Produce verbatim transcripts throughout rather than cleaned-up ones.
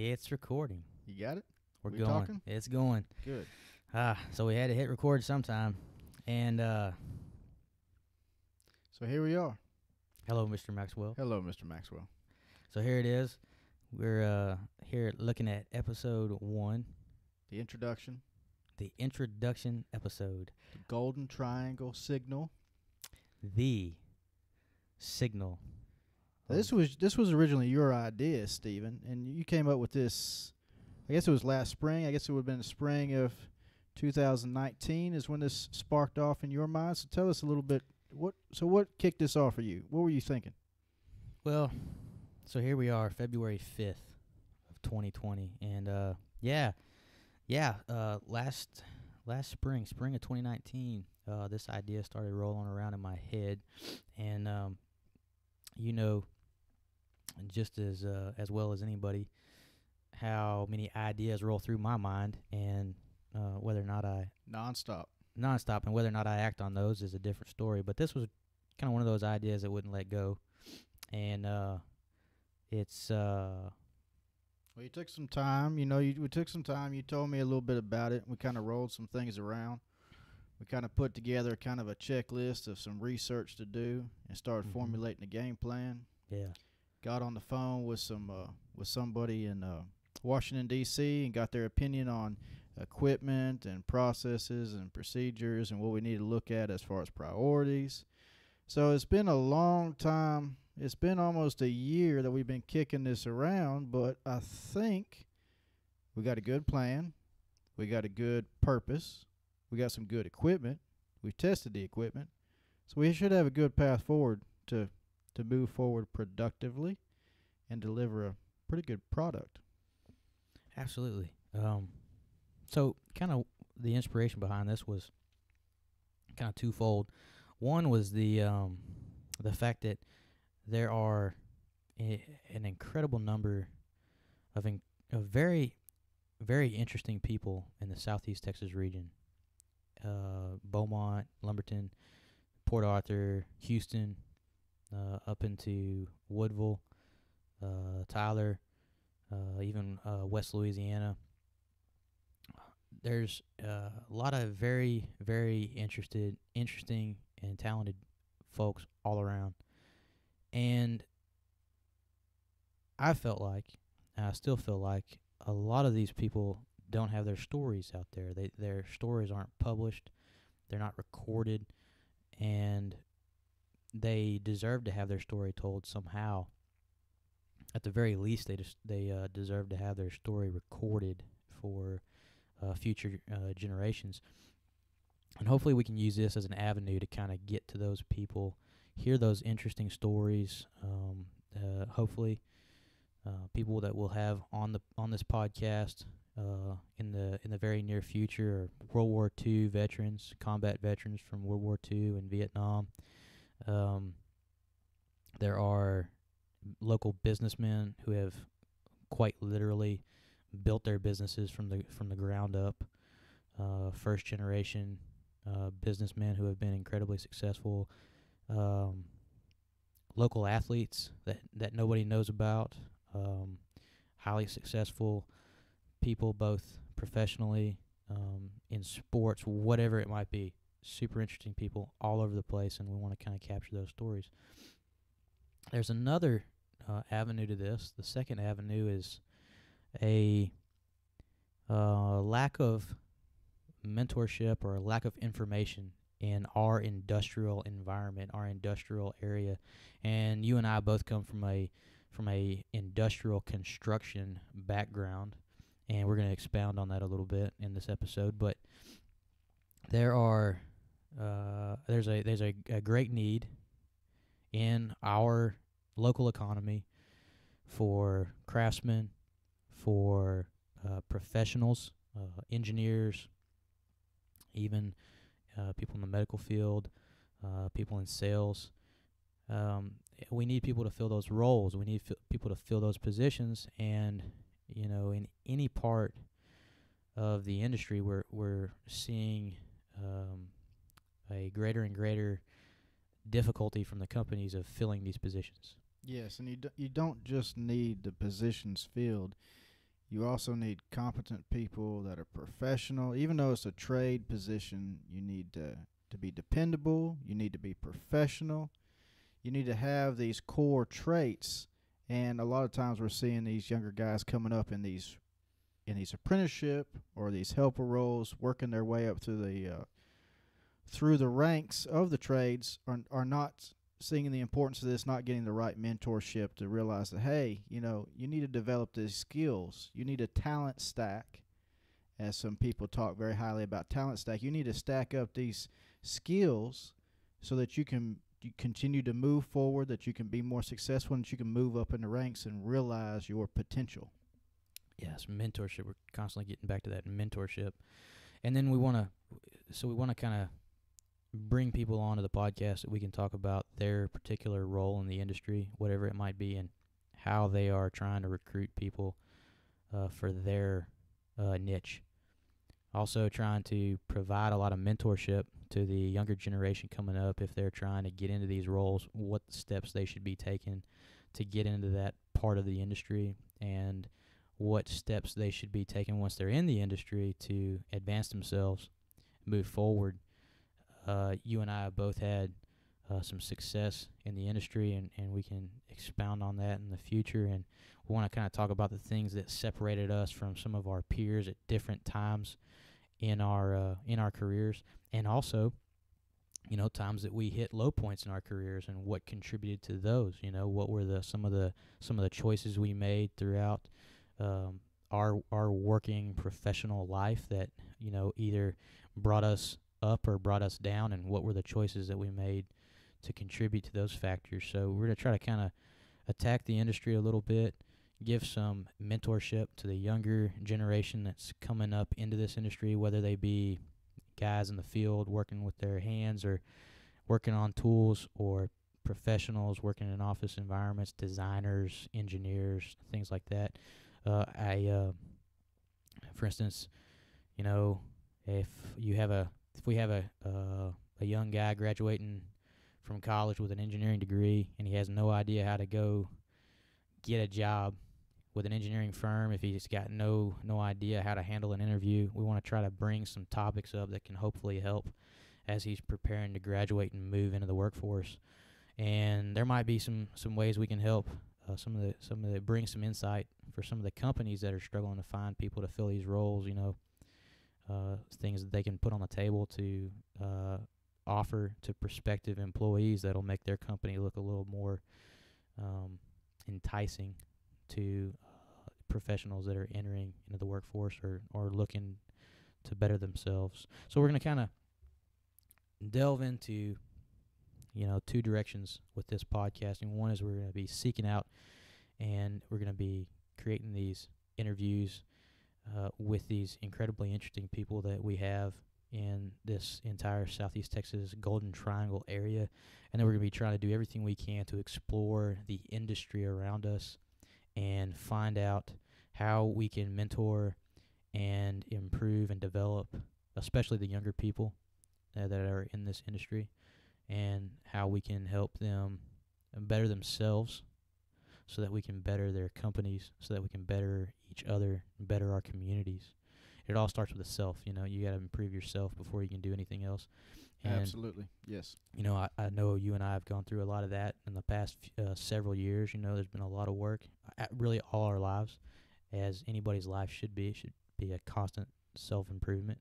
It's recording. You got it? We're we going. Talking? It's going. Good. Ah, so we had to hit record sometime. And uh so here we are. Hello, Mister Maxwell. Hello, Mister Maxwell. So here it is. We're uh here looking at episode one. The introduction. The introduction episode. The Golden Triangle Signal. The signal. This was this was originally your idea, Stephen, and you came up with this. I guess it was last spring. I guess it would have been the spring of two thousand nineteen is when this sparked off in your mind. So tell us a little bit. What so what kicked this off for you? What were you thinking? Well, so here we are, February fifth of twenty twenty, and uh, yeah, yeah. Uh, last last spring, spring of twenty nineteen, uh, this idea started rolling around in my head, and um, you know. just as uh, as well as anybody how many ideas roll through my mind, and uh, whether or not I nonstop nonstop and whether or not I act on those is a different story. But this was kind of one of those ideas that wouldn't let go, and uh, it's uh, well, you took some time, you know you we took some time you told me a little bit about it. We kind of rolled some things around. We kind of put together kind of a checklist of some research to do and started mm-hmm. formulating a game plan. Yeah. Got on the phone with some uh, with somebody in uh, Washington, D C, and got their opinion on equipment and processes and procedures and what we need to look at as far as priorities. So it's been a long time. It's been almost a year that we've been kicking this around, but I think we got a good plan. We got a good purpose. We got some good equipment. We've tested the equipment. So we should have a good path forward to to move forward productively and deliver a pretty good product. Absolutely. Um, so kind of the inspiration behind this was kind of twofold. One was the um, the fact that there are a, an incredible number of, in, of very, very interesting people in the Southeast Texas region. Uh, Beaumont, Lumberton, Port Arthur, Houston, Uh, up into Woodville, uh, Tyler, uh, even uh, West Louisiana. There's uh, a lot of very, very interested, interesting, and talented folks all around. And I felt like, and I still feel like, a lot of these people don't have their stories out there. They their stories aren't published. They're not recorded. And they deserve to have their story told somehow. At the very least, they just they uh, deserve to have their story recorded for uh, future uh, generations. And hopefully we can use this as an avenue to kind of get to those people, hear those interesting stories. Um, uh, hopefully uh, people that we'll have on the on this podcast uh, in the in the very near future are World War Two veterans, combat veterans from World War Two and Vietnam. Um, there are local businessmen who have quite literally built their businesses from the from the ground up. Uh, first generation uh, businessmen who have been incredibly successful. Um, local athletes that that nobody knows about. Um, highly successful people, both professionally um, in sports, whatever it might be. Super interesting people all over the place, and we want to kind of capture those stories. There's another uh, avenue to this. The second avenue is a uh, lack of mentorship or a lack of information in our industrial environment, our industrial area. And you and I both come from a from a industrial construction background, and we're going to expound on that a little bit in this episode. But there are Uh, there's a there's a, a great need in our local economy for craftsmen, for uh, professionals, uh, engineers, even uh, people in the medical field, uh, people in sales. Um, we need people to fill those roles. We need fi- people to fill those positions, and you know, in any part of the industry, we're we're seeing. Um, a greater and greater difficulty from the companies of filling these positions. Yes, and you, do, you don't just need the positions filled. You also need competent people that are professional. Even though it's a trade position, you need to, to be dependable. You need to be professional. You need to have these core traits. And a lot of times we're seeing these younger guys coming up in these in these apprenticeship or these helper roles, working their way up through the uh, through the ranks of the trades, are are not seeing the importance of this, not getting the right mentorship to realize that, hey, you know, you need to develop these skills. You need a talent stack. As some people talk very highly about talent stack, you need to stack up these skills so that you can you continue to move forward, that you can be more successful, and that you can move up in the ranks and realize your potential. Yes, mentorship. We're constantly getting back to that mentorship. And then we want to, so we want to kind of bring people onto the podcast that we can talk about their particular role in the industry, whatever it might be, and how they are trying to recruit people uh, for their uh, niche. Also trying to provide a lot of mentorship to the younger generation coming up if they're trying to get into these roles, what steps they should be taking to get into that part of the industry, and what steps they should be taking once they're in the industry to advance themselves, move forward. Uh, you and I have both had uh, some success in the industry, and, and we can expound on that in the future. And we want to kind of talk about the things that separated us from some of our peers at different times in our uh, in our careers, and also, you know, times that we hit low points in our careers and what contributed to those. You know, what were the some of the some of the choices we made throughout um, our our working professional life that, you know, either brought us up or brought us down, and what were the choices that we made to contribute to those factors. So we're going to try to kind of attack the industry a little bit, give some mentorship to the younger generation that's coming up into this industry, whether they be guys in the field working with their hands or working on tools, or professionals working in office environments, designers, engineers, things like that. Uh, I, uh, for instance, you know, if you have a If we have a uh, a young guy graduating from college with an engineering degree and he has no idea how to go get a job with an engineering firm, if he's got no no idea how to handle an interview, we want to try to bring some topics up that can hopefully help as he's preparing to graduate and move into the workforce. And there might be some some ways we can help uh, some of the some of the bring some insight for some of the companies that are struggling to find people to fill these roles. You know. Uh, things that they can put on the table to uh, offer to prospective employees that'll make their company look a little more um, enticing to uh, professionals that are entering into the workforce or, or looking to better themselves. So we're going to kind of delve into, you know, two directions with this podcast. And one is we're going to be seeking out, and we're going to be creating these interviews Uh, with these incredibly interesting people that we have in this entire Southeast Texas Golden Triangle area. And then we're going to be trying to do everything we can to explore the industry around us and find out how we can mentor and improve and develop, especially the younger people uh, that are in this industry, and how we can help them better themselves, so that we can better their companies, so that we can better each other, better our communities. It all starts with the self. You know, you got to improve yourself before you can do anything else. And, absolutely, yes. You know, I, I know you and I have gone through a lot of that in the past uh, several years. You know, there's been a lot of work, really all our lives, as anybody's life should be. It should be a constant self-improvement.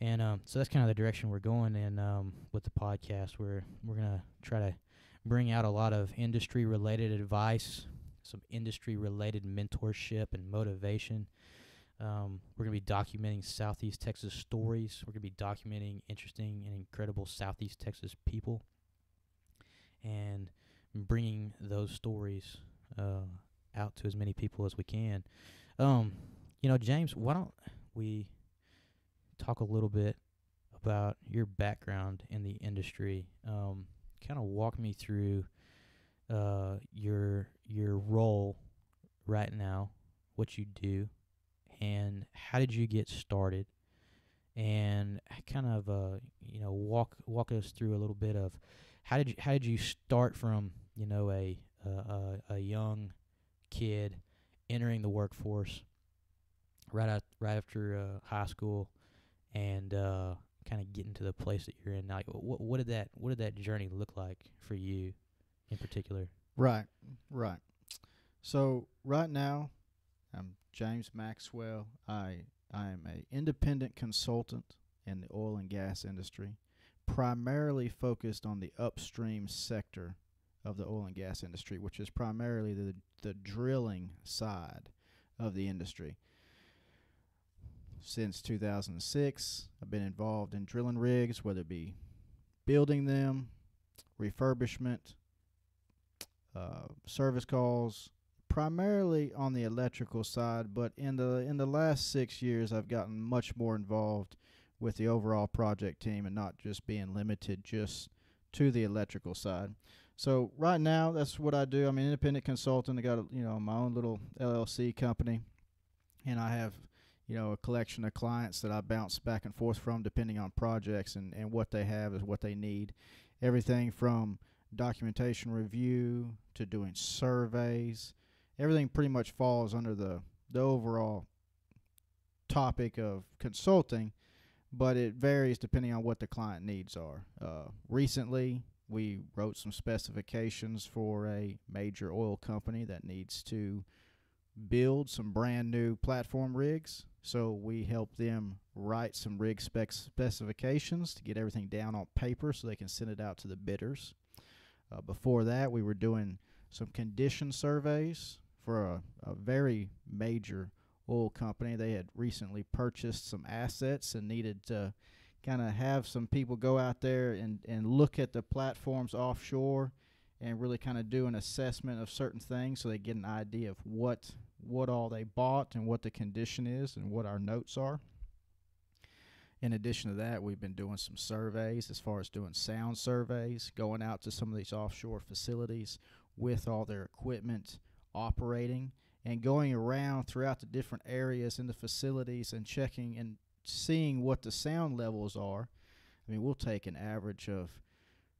And um, so that's kind of the direction we're going in um, with the podcast. We're, we're going to try to bring out a lot of industry-related advice, some industry-related mentorship and motivation. Um, we're going to be documenting Southeast Texas stories. We're going to be documenting interesting and incredible Southeast Texas people and bringing those stories uh, out to as many people as we can. Um, you know, James, why don't we talk a little bit about your background in the industry. Um, kind of walk me through uh, your your role right now, what you do, and how did you get started, and kind of uh, you know walk walk us through a little bit of how did you how did you start from you know a a, a young kid entering the workforce right out, right after uh, high school, and uh, kind of getting to the place that you're in now. Like, what what did that what did that journey look like for you, in particular? Right, right. So right now, I'm James Maxwell. I I am an independent consultant in the oil and gas industry, primarily focused on the upstream sector of the oil and gas industry, which is primarily the the drilling side of the industry. Since two thousand six, I've been involved in drilling rigs, whether it be building them, refurbishment, uh, service calls, primarily on the electrical side. But in the in the last six years, I've gotten much more involved with the overall project team and not just being limited just to the electrical side. So right now, that's what I do. I'm an independent consultant. I got a, you know my own little L L C company, and I have you know a collection of clients that I bounce back and forth from, depending on projects and and what they have is what they need. Everything from documentation review to doing surveys. Everything pretty much falls under the the overall topic of consulting, but it varies depending on what the client needs are. Uh, recently, we wrote some specifications for a major oil company that needs to build some brand new platform rigs. So we help them write some rig spec specifications to get everything down on paper so they can send it out to the bidders. Uh, before that, we were doing some condition surveys for a, a very major oil company. They had recently purchased some assets and needed to kind of have some people go out there and, and look at the platforms offshore and really kind of do an assessment of certain things so they get an idea of what what all they bought and what the condition is and what our notes are. In addition to that, we've been doing some surveys as far as doing sound surveys, going out to some of these offshore facilities with all their equipment operating, and going around throughout the different areas in the facilities and checking and seeing what the sound levels are. I mean, we'll take an average of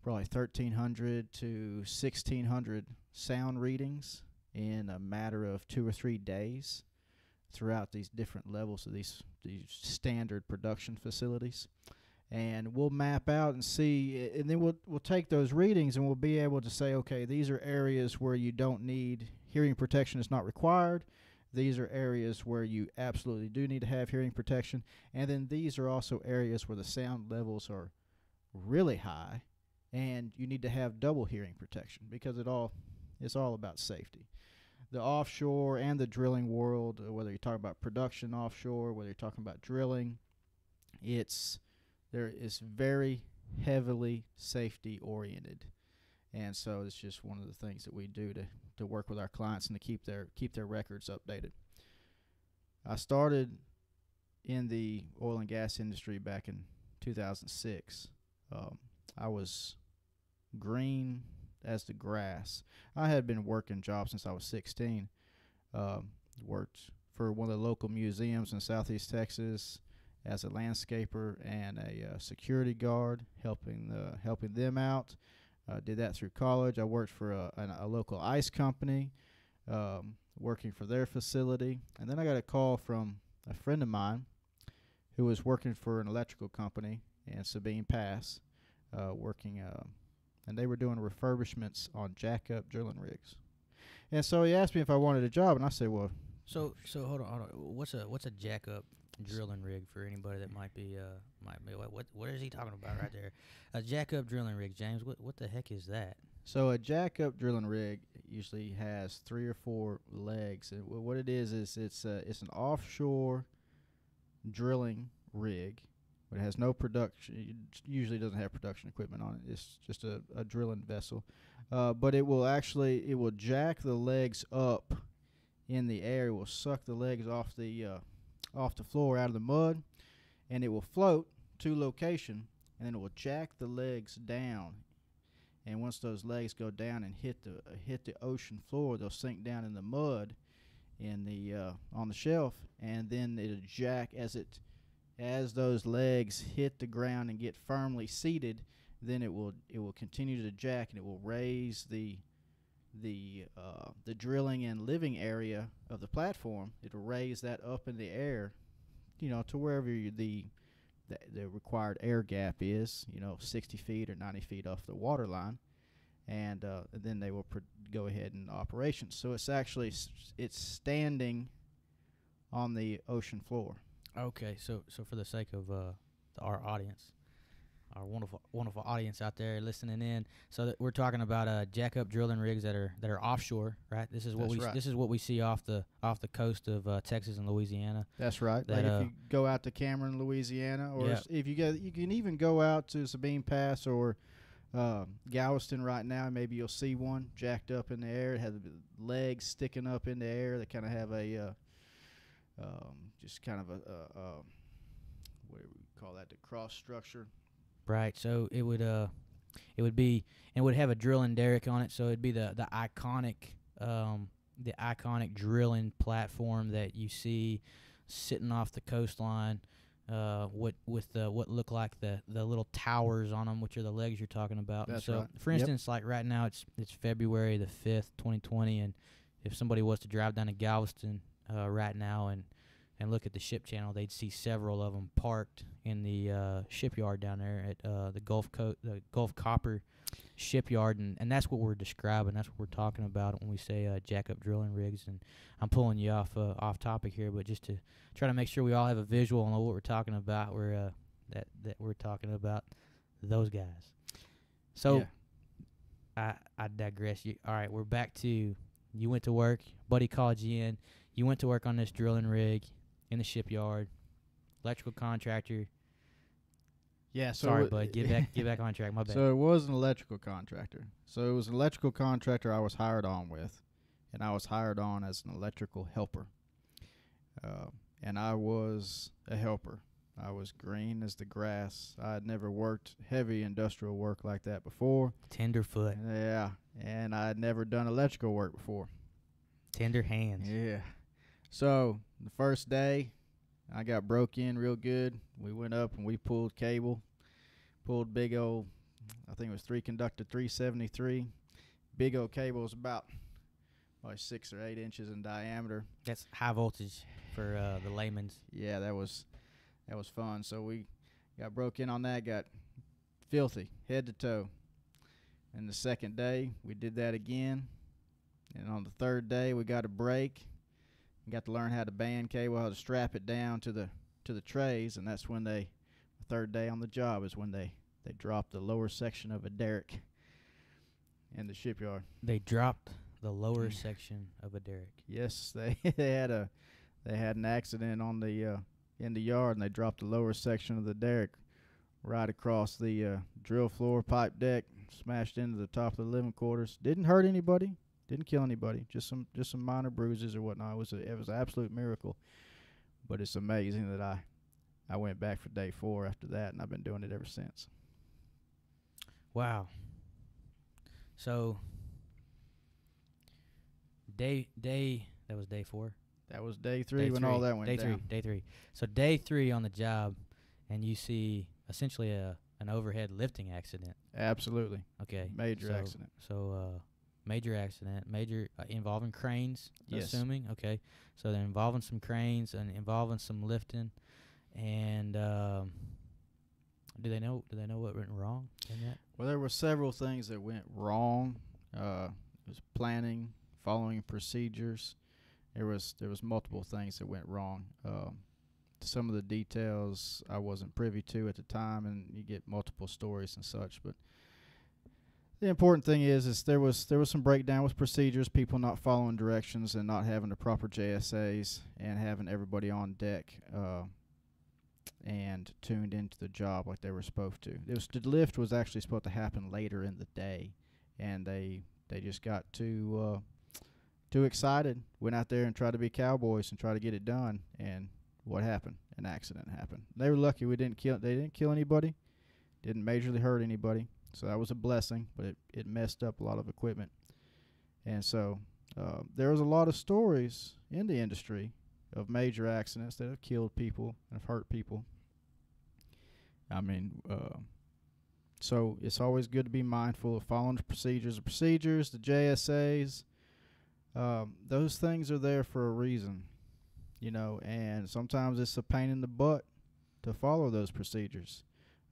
probably thirteen hundred to sixteen hundred sound readings in a matter of two or three days throughout these different levels of these, these standard production facilities. And we'll map out and see, and then we'll, we'll take those readings and we'll be able to say, okay, these are areas where you don't need hearing protection, is not required. These are areas where you absolutely do need to have hearing protection. And then these are also areas where the sound levels are really high and you need to have double hearing protection, because it all it's all about safety. The offshore and the drilling world, whether you're talking about production offshore, whether you're talking about drilling, it's there is very heavily safety oriented. And so it's just one of the things that we do to, to work with our clients and to keep their keep their records updated. I started in the oil and gas industry back in two thousand six. Um, I was green as the grass. I had been working jobs since I was sixteen. Um, worked for one of the local museums in Southeast Texas as a landscaper and a uh, security guard, helping the, helping them out. I uh, did that through college. I worked for a, an, a local ice company, um, working for their facility. And then I got a call from a friend of mine who was working for an electrical company in Sabine Pass, uh, working, uh, and they were doing refurbishments on jack-up drilling rigs. And so he asked me if I wanted a job, and I said, well. So so hold on, hold on. What's a, what's a jack-up drilling rig for anybody that might be uh might be what what, what is he talking about right there? A jack-up drilling rig, James. What what the heck is that? So a jack-up drilling rig usually has three or four legs, and w what it is is it's uh, it's an offshore drilling rig, but it has no production. Usually doesn't have production equipment on it. It's just a, a drilling vessel, uh, but it will actually it will jack the legs up in the air. It will suck the legs off the uh, off the floor out of the mud, and it will float to location, and then it will jack the legs down, and once those legs go down and hit the uh, hit the ocean floor, they'll sink down in the mud in the uh, on the shelf, and then it'll jack as it as those legs hit the ground and get firmly seated. Then it will it will continue to jack, and it will raise the the uh, the drilling and living area of the platform. It'll raise that up in the air, you know, to wherever you, the, the the required air gap is, you know, sixty feet or ninety feet off the water line, and uh, then they will pr go ahead and operations. So it's actually s it's standing on the ocean floor. Okay, so so for the sake of uh, the, our audience, our wonderful, wonderful audience out there listening in. So that we're talking about uh, jack-up drilling rigs that are that are offshore, right? This is what That's we right. this is what we see off the off the coast of uh, Texas and Louisiana. That's right. That, like uh, if you go out to Cameron, Louisiana, or yeah. if you go, you can even go out to Sabine Pass or uh, Galveston right now. Maybe you'll see one jacked up in the air. It has legs sticking up in the air. They kind of have a uh, um, just kind of a uh, uh, what do we call that? The cross structure. Right, so it would uh, it would be and would have a drilling derrick on it, so it'd be the the iconic um the iconic drilling platform that you see sitting off the coastline, uh, what with the what look like the the little towers on them, which are the legs you're talking about. That's so, right. For instance, yep. like right now, it's it's February the fifth, twenty twenty, and if somebody was to drive down to Galveston uh, right now and and look at the ship channel, they'd see several of them parked in the uh, shipyard down there at uh, the Gulf Coast, the Gulf Copper shipyard, and, and that's what we're describing. That's what we're talking about when we say uh, jack-up drilling rigs. And I'm pulling you off uh, off topic here, but just to try to make sure we all have a visual on what we're talking about, we're uh, that that we're talking about those guys. So yeah. I I digress. You, all right, we're back to you went to work. Buddy called you in. You went to work on this drilling rig. In the shipyard, electrical contractor. Yeah, so sorry, bud. Get back, get back on track. My bad. So it was an electrical contractor. So it was an electrical contractor I was hired on with, and I was hired on as an electrical helper. Uh, and I was a helper. I was green as the grass. I had never worked heavy industrial work like that before. Tenderfoot. Yeah, and I had never done electrical work before. Tender hands. Yeah. So the first day, I got broke in real good. We went up and we pulled cable, pulled big old, I think it was three conductor three seventy-three. Big old cable was about like six or eight inches in diameter. That's high voltage for uh, the layman's. Yeah, that was that was fun. So we got broke in on that, got filthy head to toe. And the second day, we did that again. And on the third day, we got a break. Got to learn how to band cable, how to strap it down to the to the trays, and that's when they, the third day on the job is when they they dropped the lower section of a derrick in the shipyard. They dropped the lower section of a derrick. Yes, they they had a they had an accident on the uh, in the yard, and they dropped the lower section of the derrick right across the uh, drill floor, pipe deck, smashed into the top of the living quarters. Didn't hurt anybody. Didn't kill anybody, just some just some minor bruises or whatnot. It was a, it was an absolute miracle, but it's amazing that I I went back for day four after that, and I've been doing it ever since. Wow. So day day that was day four. That was day three day when three. all that went day down. Day three, day three. So day three on the job, and you see essentially a an overhead lifting accident. Absolutely. Okay. Major so, accident. So. uh Major accident, major uh, involving cranes, yes. assuming. Okay, so they're involving some cranes and involving some lifting. And um, do they know? Do they know what went wrong in that? Well, there were several things that went wrong. Uh, it was planning, following procedures. There was there was multiple things that went wrong. Um, some of the details I wasn't privy to at the time, and you get multiple stories and such, but. The important thing is, is there was there was some breakdown with procedures, people not following directions, and not having the proper J S As, and having everybody on deck uh, and tuned into the job like they were supposed to. It was, the lift was actually supposed to happen later in the day, and they they just got too uh, too excited, went out there and tried to be cowboys and try to get it done. And what happened? An accident happened. They were lucky we didn't kill. They didn't kill anybody. Didn't majorly hurt anybody. So that was a blessing, but it, it messed up a lot of equipment. And so uh, there was a lot of stories in the industry of major accidents that have killed people and have hurt people. I mean, uh, So it's always good to be mindful of following the procedures. The procedures, the J S As, um, those things are there for a reason, you know, and sometimes it's a pain in the butt to follow those procedures.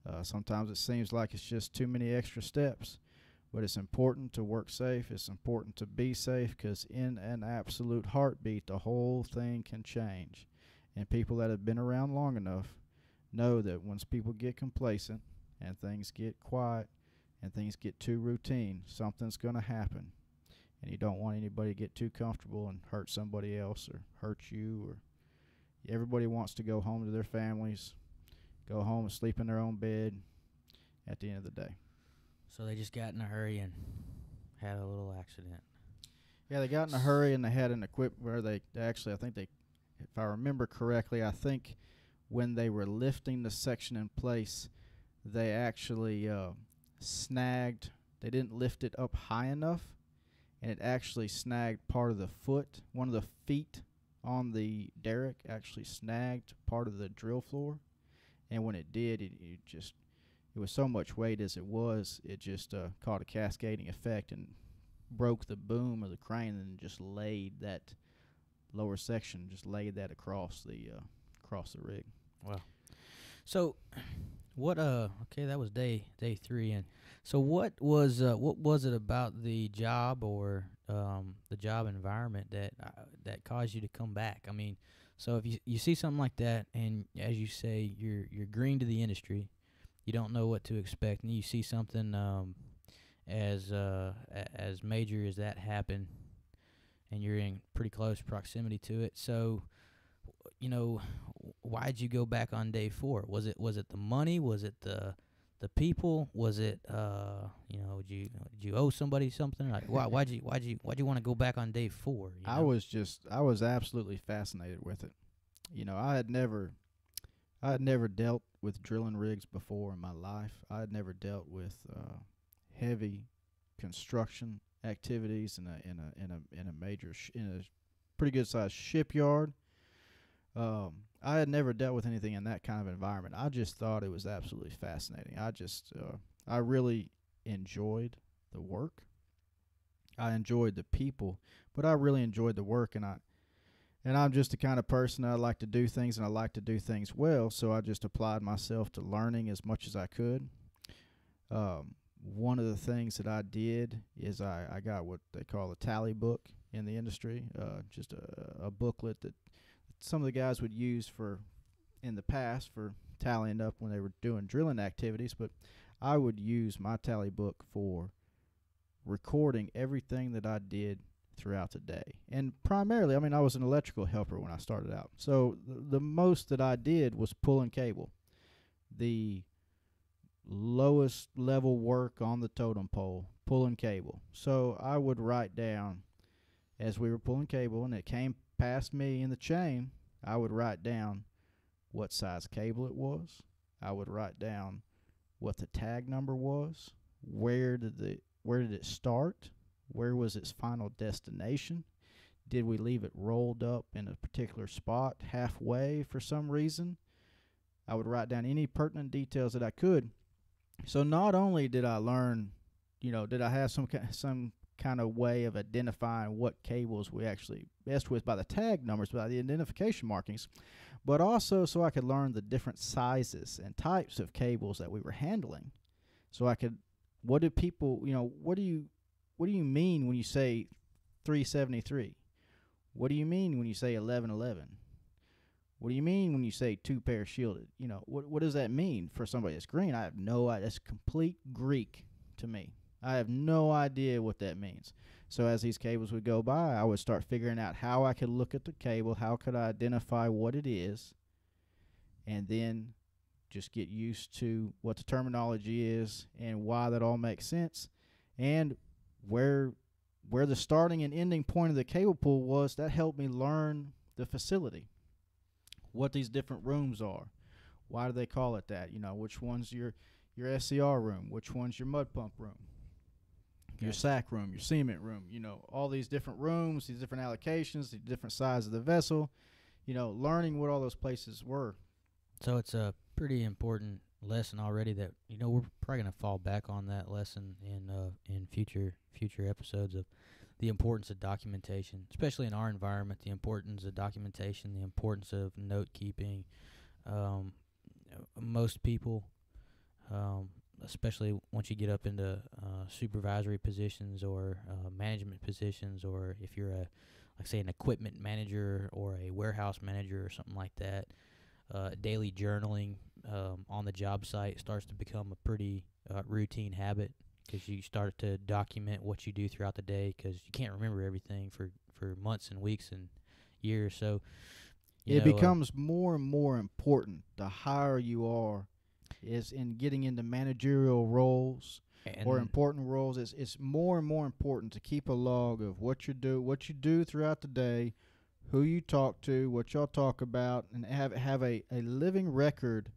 Uh, sometimes it seems like it's just too many extra steps, but it's important to work safe. It's important to be safe, because in an absolute heartbeat, the whole thing can change. And people that have been around long enough know that once people get complacent and things get quiet and things get too routine, something's going to happen. And you don't want anybody to get too comfortable and hurt somebody else or hurt you. Or everybody wants to go home to their families, go home and sleep in their own bed at the end of the day. So they just got in a hurry and had a little accident. Yeah, they got in a hurry and they had an equipment where they, they actually, I think they, if I remember correctly, I think when they were lifting the section in place, they actually uh, snagged, they didn't lift it up high enough, and it actually snagged part of the foot. One of the feet on the derrick actually snagged part of the drill floor. And when it did, it, it just, it was so much weight as it was, it just uh, caught a cascading effect and broke the boom of the crane and just laid that lower section, just laid that across the uh, across the rig. Wow. So, what? Uh, okay, that was day day three, and so what was uh, what was it about the job or um, the job environment that uh, that caused you to come back? I mean, so if you you see something like that, and as you say, you're you're green to the industry, you don't know what to expect, and you see something um, as uh, a as major as that happen, and you're in pretty close proximity to it. So, you know, why'd you go back on day four? Was it was it the money? Was it the the people? Was it uh you know, did you did you owe somebody something? Like why why'd you why'd you why'd you want to go back on day four? You know? I was just I was absolutely fascinated with it. You know, I had never I had never dealt with drilling rigs before in my life. I had never dealt with uh, heavy construction activities in a in a in a in a major sh in a pretty good sized shipyard. Um, I had never dealt with anything in that kind of environment. I just thought it was absolutely fascinating. I just uh, I really enjoyed the work. I enjoyed the people, but I really enjoyed the work, and I and I'm just the kind of person I like to do things, and I like to do things well. So I just applied myself to learning as much as I could. Um, One of the things that I did is I, I got what they call a tally book in the industry, uh, just a, a booklet that some of the guys would use for in the past for tallying up when they were doing drilling activities. But I would use my tally book for recording everything that I did throughout the day. And primarily, I mean, I was an electrical helper when I started out. So th the most that I did was pulling cable. The lowest level work on the totem pole, pulling cable. So I would write down, as we were pulling cable and it came past me in the chain, I would write down what size cable it was. I would write down what the tag number was, where did the where did it start, where was its final destination, did we leave it rolled up in a particular spot halfway for some reason. I would write down any pertinent details that I could. So not only did I learn, you know, did I have some ki some kind of way of identifying what cables we actually messed with by the tag numbers, by the identification markings, but also so I could learn the different sizes and types of cables that we were handling. So I could, what do people, you know, what do you, what do you mean when you say three seventy-three? What do you mean when you say eleven eleven? What do you mean when you say two pair shielded? You know, what what does that mean for somebody that's green? I have no idea. That's complete Greek to me. I have no idea what that means. So as these cables would go by, I would start figuring out how I could look at the cable, how could I identify what it is, and then just get used to what the terminology is and why that all makes sense, and where where the starting and ending point of the cable pool was. That helped me learn the facility. What these different rooms are, why do they call it that? You know, which one's your your S C R room, which one's your mud pump room, okay, your sack room, your cement room. You know, all these different rooms, these different allocations, the different size of the vessel. You know, learning what all those places were. So it's a pretty important lesson already that, you know, we're probably going to fall back on that lesson in uh, in future future episodes of the importance of documentation, especially in our environment, the importance of documentation, the importance of note keeping. Um, most people, um, especially once you get up into uh, supervisory positions or uh, management positions, or if you're a, like say, an equipment manager or a warehouse manager or something like that, uh, daily journaling um, on the job site starts to become a pretty uh, routine habit, because you start to document what you do throughout the day, because you can't remember everything for, for months and weeks and years. So it know, becomes um, more and more important the higher you are is in getting into managerial roles or important roles. It's, it's more and more important to keep a log of what you do, what you do throughout the day, who you talk to, what y'all talk about, and have have a, a living record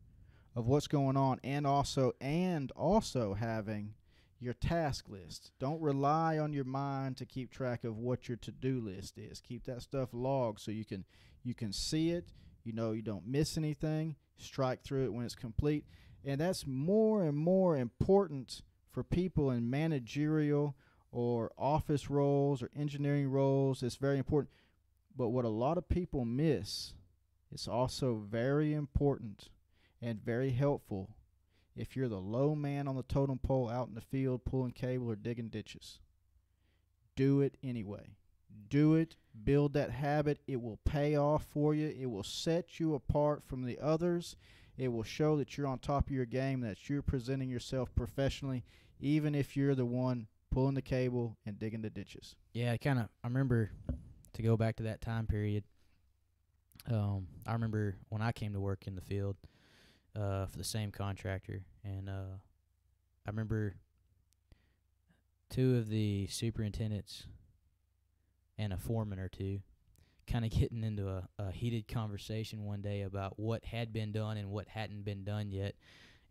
of what's going on, and also and also having your task list. Don't rely on your mind to keep track of what your to-do list is. Keep that stuff logged so you can you can see it. You know you don't miss anything. Strike through it when it's complete. And that's more and more important for people in managerial or office roles or engineering roles. It's very important. But what a lot of people miss, it's also very important and very helpful if you're the low man on the totem pole out in the field pulling cable or digging ditches. Do it anyway. Do it. Build that habit. It will pay off for you. It will set you apart from the others. It will show that you're on top of your game, that you're presenting yourself professionally, even if you're the one pulling the cable and digging the ditches. Yeah, I kind of, I remember, to go back to that time period, um, I remember when I came to work in the field uh, for the same contractor, and uh, I remember two of the superintendents and a foreman or two kind of getting into a, a heated conversation one day about what had been done and what hadn't been done yet.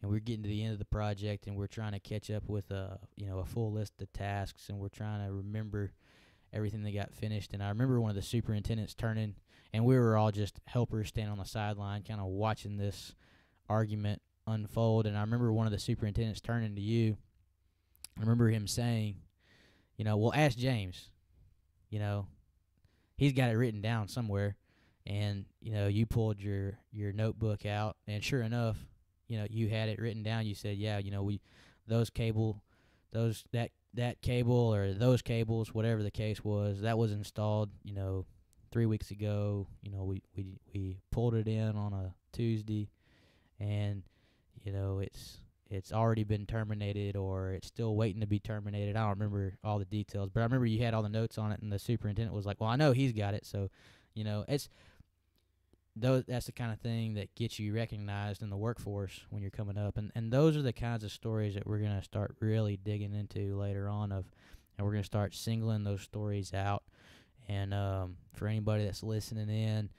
And we're getting to the end of the project, and we're trying to catch up with a you know a full list of tasks, and we're trying to remember everything that got finished. And I remember one of the superintendents turning, and we were all just helpers standing on the sideline kind of watching this argument unfold. And I remember one of the superintendents turning to you. I remember him saying, you know, well, ask James. You know, he's got it written down somewhere. And, you know, you pulled your, your notebook out, and sure enough, you know, you had it written down. You said, yeah, you know, we those cable, those that that cable or those cables, whatever the case was, that was installed, you know, three weeks ago. You know, we, we, we pulled it in on a Tuesday, and, you know, it's it's already been terminated, or it's still waiting to be terminated. I don't remember all the details, but I remember you had all the notes on it, and the superintendent was like, well, I know he's got it. So, you know, it's those, that's the kind of thing that gets you recognized in the workforce when you're coming up. And, and those are the kinds of stories that we're going to start really digging into later on, of, and we're going to start singling those stories out. And um, for anybody that's listening in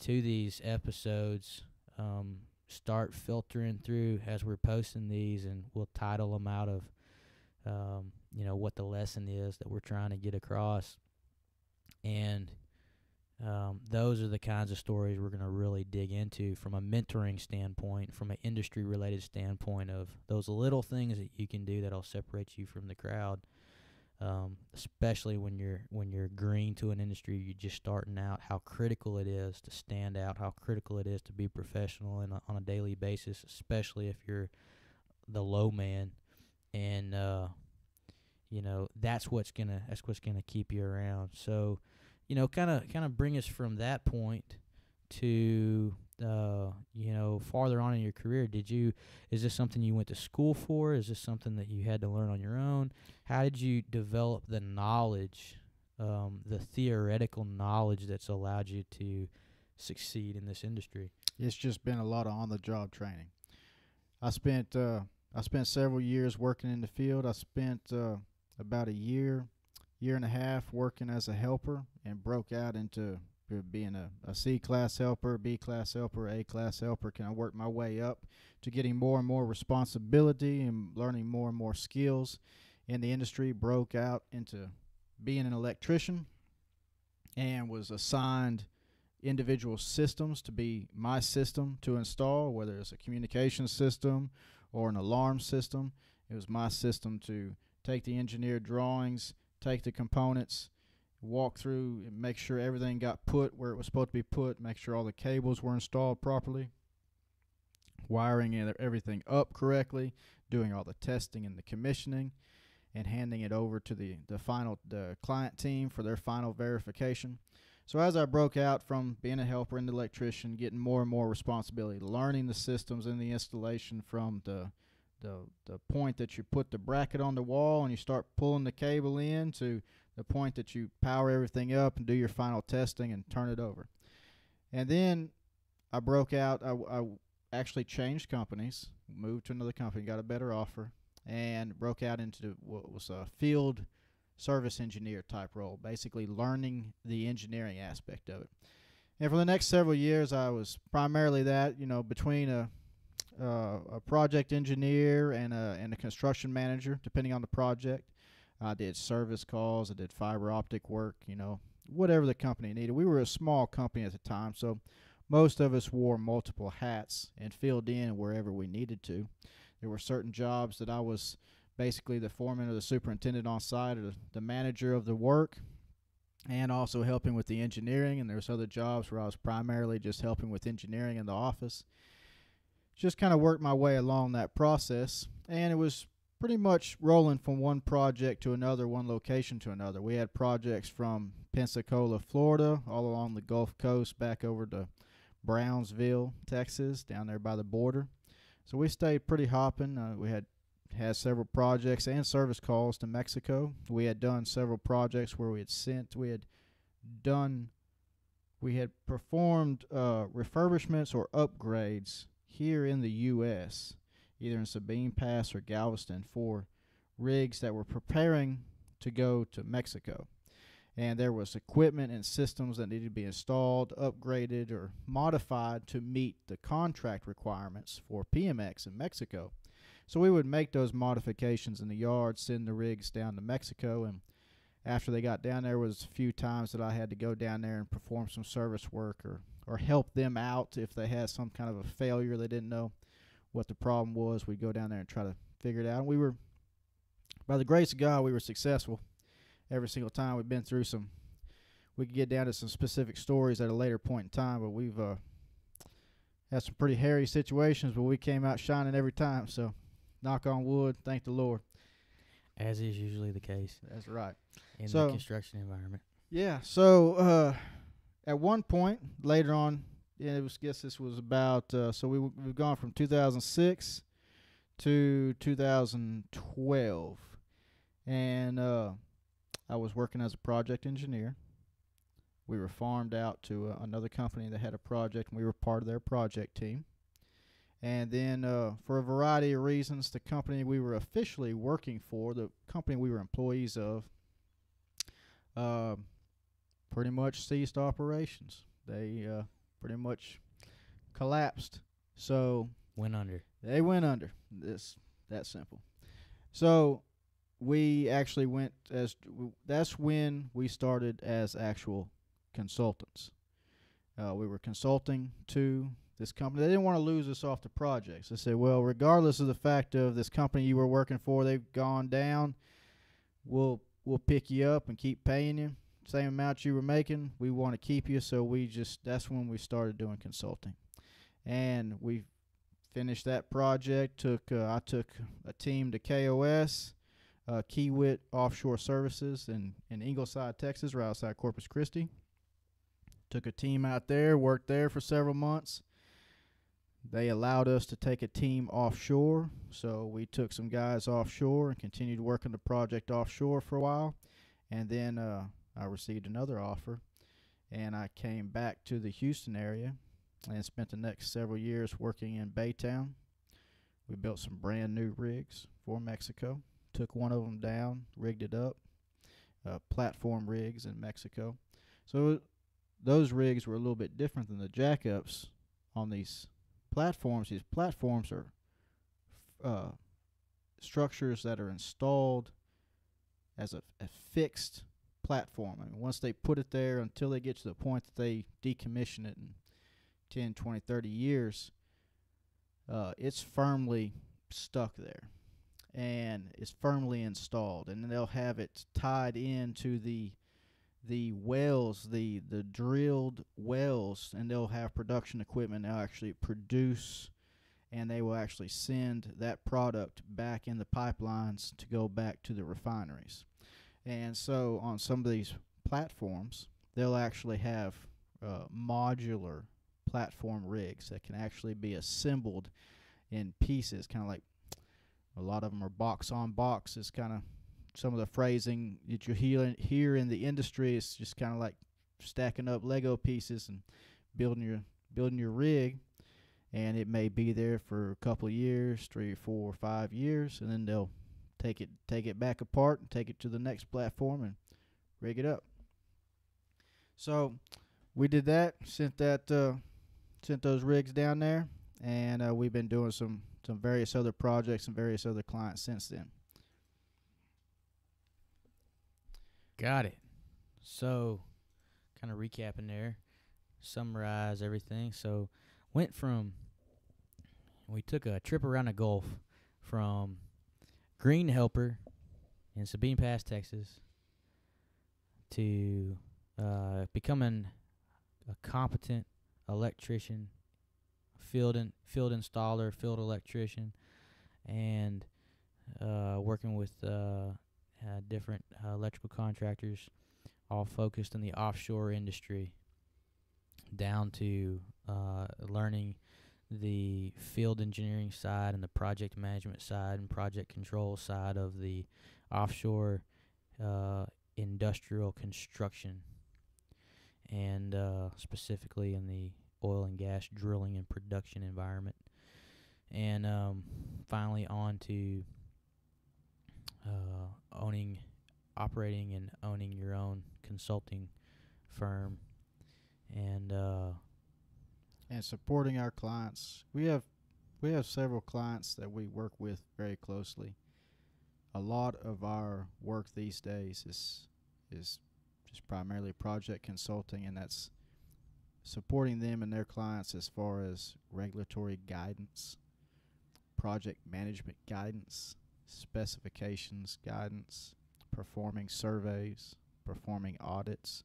to these episodes, um, start filtering through as we're posting these, and we'll title them out of, um, you know, what the lesson is that we're trying to get across. And Um, those are the kinds of stories we're going to really dig into from a mentoring standpoint, from an industry-related standpoint, of those little things that you can do that'll separate you from the crowd, um, especially when you're when you're green to an industry, you're just starting out, how critical it is to stand out, how critical it is to be professional in a, on a daily basis, especially if you're the low man. And, uh, you know, that's what's going to that's what's going to keep you around. So, you know, kind of kind of bring us from that point to, uh, you know, farther on in your career. Did you, is this something you went to school for? Is this something that you had to learn on your own? How did you develop the knowledge, um, the theoretical knowledge that's allowed you to succeed in this industry? It's just been a lot of on-the-job training. I spent, uh, I spent several years working in the field. I spent uh, about a year year and a half working as a helper, and broke out into being a, a C-class helper, B-class helper, A-class helper. Can I work my way up to getting more and more responsibility and learning more and more skills in the industry? Broke out into being an electrician, and was assigned individual systems to be my system to install, whether it's a communication system or an alarm system. It was my system to take the engineered drawings, take the components, walk through and make sure everything got put where it was supposed to be put, make sure all the cables were installed properly, wiring everything up correctly, doing all the testing and the commissioning, and handing it over to the, the final the client team for their final verification. So as I broke out from being a helper and electrician, getting more and more responsibility, learning the systems and the installation from the The, the point that you put the bracket on the wall and you start pulling the cable in to the point that you power everything up and do your final testing and turn it over. And then I broke out. I, I actually changed companies, moved to another company, got a better offer, and broke out into what was a field service engineer type role, basically learning the engineering aspect of it. And for the next several years, I was primarily that, you know, between a Uh, a project engineer and a, and a construction manager, depending on the project. I did service calls. I did fiber optic work, you know, whatever the company needed. We were a small company at the time, so most of us wore multiple hats and filled in wherever we needed to. There were certain jobs that I was basically the foreman or the superintendent on site or the manager of the work, and also helping with the engineering. And there was other jobs where I was primarily just helping with engineering in the office. Just kind of worked my way along that process, and it was pretty much rolling from one project to another, one location to another. We had projects from Pensacola, Florida, all along the Gulf Coast, back over to Brownsville, Texas, down there by the border. So we stayed pretty hopping. Uh, we had, had several projects and service calls to Mexico. We had done several projects where we had sent, we had done, we had performed uh, refurbishments or upgrades here in the U S, either in Sabine Pass or Galveston, for rigs that were preparing to go to Mexico. And there was equipment and systems that needed to be installed, upgraded, or modified to meet the contract requirements for P M X in Mexico. So we would make those modifications in the yard, send the rigs down to Mexico, and after they got down there was a few times that I had to go down there and perform some service work or or help them out if they had some kind of a failure. They didn't know what the problem was. We'd go down there and try to figure it out. And we were, by the grace of God, we were successful every single time. We've been through some, we could get down to some specific stories at a later point in time, but we've uh, had some pretty hairy situations, but we came out shining every time. So knock on wood, thank the Lord. As is usually the case. That's right. In so, the construction environment. Yeah, so... Uh, At one point, later on, yeah, it was, I guess this was about, uh, so we w we've gone from two thousand six to two thousand twelve, and uh, I was working as a project engineer. We were farmed out to uh, another company that had a project, and we were part of their project team. And then uh, for a variety of reasons, the company we were officially working for, the company we were employees of, uh, pretty much ceased operations. They uh, pretty much collapsed. So went under. They went under. This that simple. So we actually went as that's when we started as actual consultants. Uh, we were consulting to this company. They didn't want to lose us off the projects. They said, well, regardless of the fact of this company you were working for, they've gone down. We'll we'll pick you up and keep paying you. Same amount you were making, we want to keep you, so we just, that's when we started doing consulting. And we finished that project, took, uh, I took a team to K O S, uh, Kiewit Offshore Services in, in Ingleside, Texas, right outside Corpus Christi. Took a team out there, worked there for several months. They allowed us to take a team offshore, so we took some guys offshore and continued working the project offshore for a while, and then, uh, I received another offer, and I came back to the Houston area and spent the next several years working in Baytown. We built some brand new rigs for Mexico, took one of them down, rigged it up, uh, platform rigs in Mexico. So those rigs were a little bit different than the jackups on these platforms. These platforms are uh, structures that are installed as a, a fixed platform. I mean, once they put it there, until they get to the point that they decommission it in ten, twenty, thirty years, uh, it's firmly stuck there and it's firmly installed. And then they'll have it tied into the the wells, the, the drilled wells, and they'll have production equipment. They'll actually produce, and they will actually send that product back in the pipelines to go back to the refineries. And so on some of these platforms, they'll actually have uh, modular platform rigs that can actually be assembled in pieces, kind of like a lot of them are box on box. It's kind of some of the phrasing that you hear here in the industry. It's just kind of like stacking up Lego pieces and building your building your rig, and it may be there for a couple of years, three, four, five years, and then they'll take it take it back apart and take it to the next platform and rig it up. So we did that, sent that uh, sent those rigs down there, and uh, we've been doing some some various other projects and various other clients since then. Got it. So, kind of recapping there, summarize everything. So, went from, we took a trip around the Gulf from Green Helper in Sabine Pass, Texas, to uh, becoming a competent electrician, field in, field installer, field electrician, and uh, working with Uh, Uh, different uh, electrical contractors, all focused in the offshore industry, down to uh, learning the field engineering side and the project management side and project control side of the offshore uh, industrial construction, and uh, specifically in the oil and gas drilling and production environment. And um, finally on to Uh, owning, operating and owning your own consulting firm, and uh, and supporting our clients. We have we have several clients that we work with very closely. A lot of our work these days is is just primarily project consulting, and that's supporting them and their clients as far as regulatory guidance, project management guidance, specifications guidance, performing surveys, performing audits,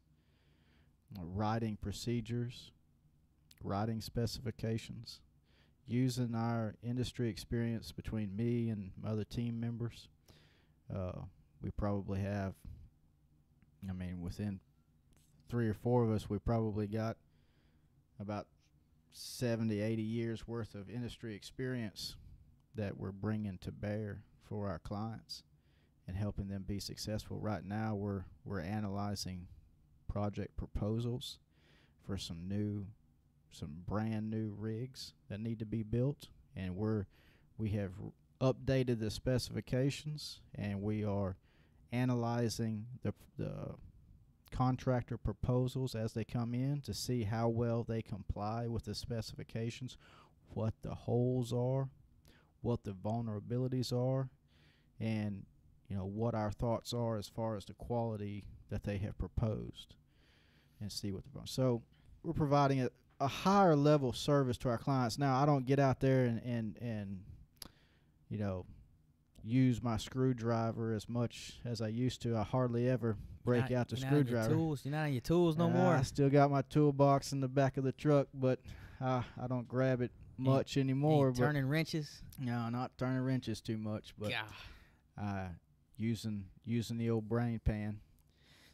writing procedures, writing specifications, using our industry experience between me and my other team members. Uh, we probably have, I mean, within three or four of us, we probably got about seventy, eighty years worth of industry experience that we're bringing to bear for our clients and helping them be successful. Right now we're we're analyzing project proposals for some new some brand new rigs that need to be built, and we're we have r updated the specifications, and we are analyzing the the contractor proposals as they come in to see how well they comply with the specifications, what the holes are, what the vulnerabilities are, and you know what our thoughts are as far as the quality that they have proposed, and see what the so we're providing a, a higher level service to our clients. Now I don't get out there and and and you know use my screwdriver as much as I used to. I hardly ever break out the screwdriver. You're not on your tools no more. I still got my toolbox in the back of the truck, but I, I don't grab it much ain't, anymore. Ain't turning wrenches? No, not turning wrenches too much, but uh, using using the old brain pan.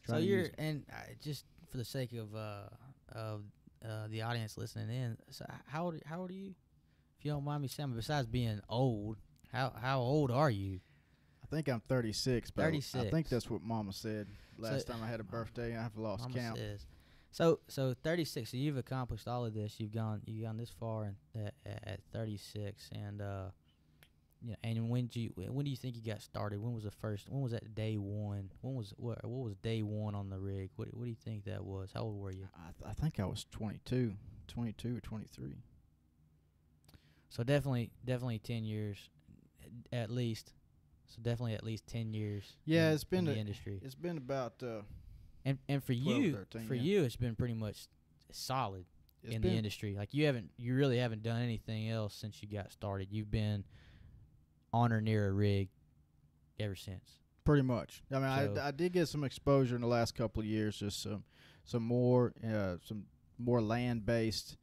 So you're and uh, just for the sake of uh, of uh, the audience listening in, so how old, how old are you? If you don't mind me saying, besides being old, how how old are you? I think I'm thirty-six. But thirty-six. I think that's what Mama said last so time I had a birthday. I've lost Mama count. Says. So so thirty-six. So you've accomplished all of this. You've gone you've gone this far at, at, at thirty-six, and uh, you know, and when do you when do you think you got started? When was the first? When was that day one? When was what? What was day one on the rig? What What do you think that was? How old were you? I, th I think I was twenty-two, twenty-two or twenty-three. So definitely definitely ten years, at least. So definitely at least ten years. Yeah, in, it's been in the a, industry. It's been about. Uh, And and for twelve, you, thirteen, for yeah. you, it's been pretty much solid it's in the industry. Like you haven't, you really haven't done anything else since you got started. You've been on or near a rig ever since. Pretty much. I mean, so I, I did get some exposure in the last couple of years, just some some more uh, some more land-based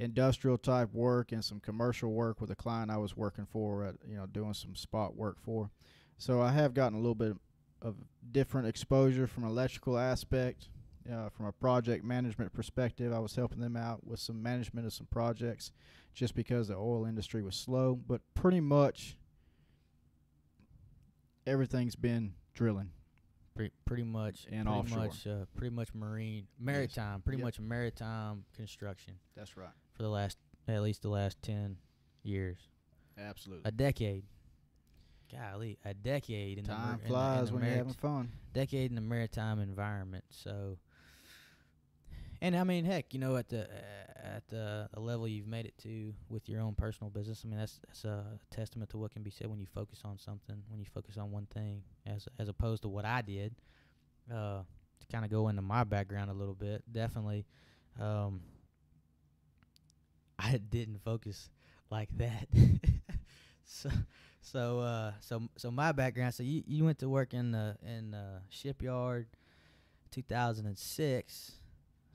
industrial type work and some commercial work with a client I was working for, at, you know, doing some spot work for. So I have gotten a little bit of different exposure from an electrical aspect, uh, from a project management perspective. I was helping them out with some management of some projects just because the oil industry was slow. But pretty much everything's been drilling. Pretty, pretty much and pretty offshore. Much, uh, pretty much marine, maritime, yes. pretty yep. much maritime construction. That's right. For the last, at least the last ten years. Absolutely. A decade. Golly, a decade. In Time the, flies in the, in the when you're having fun. Decade in the maritime environment. So, and I mean, heck, you know, at the at the level you've made it to with your own personal business, I mean, that's that's a testament to what can be said when you focus on something, when you focus on one thing, as as opposed to what I did. Uh, to kind of go into my background a little bit, definitely, um, I didn't focus like that. So, so, uh, so, so my background. So you, you went to work in the in the shipyard, two thousand six.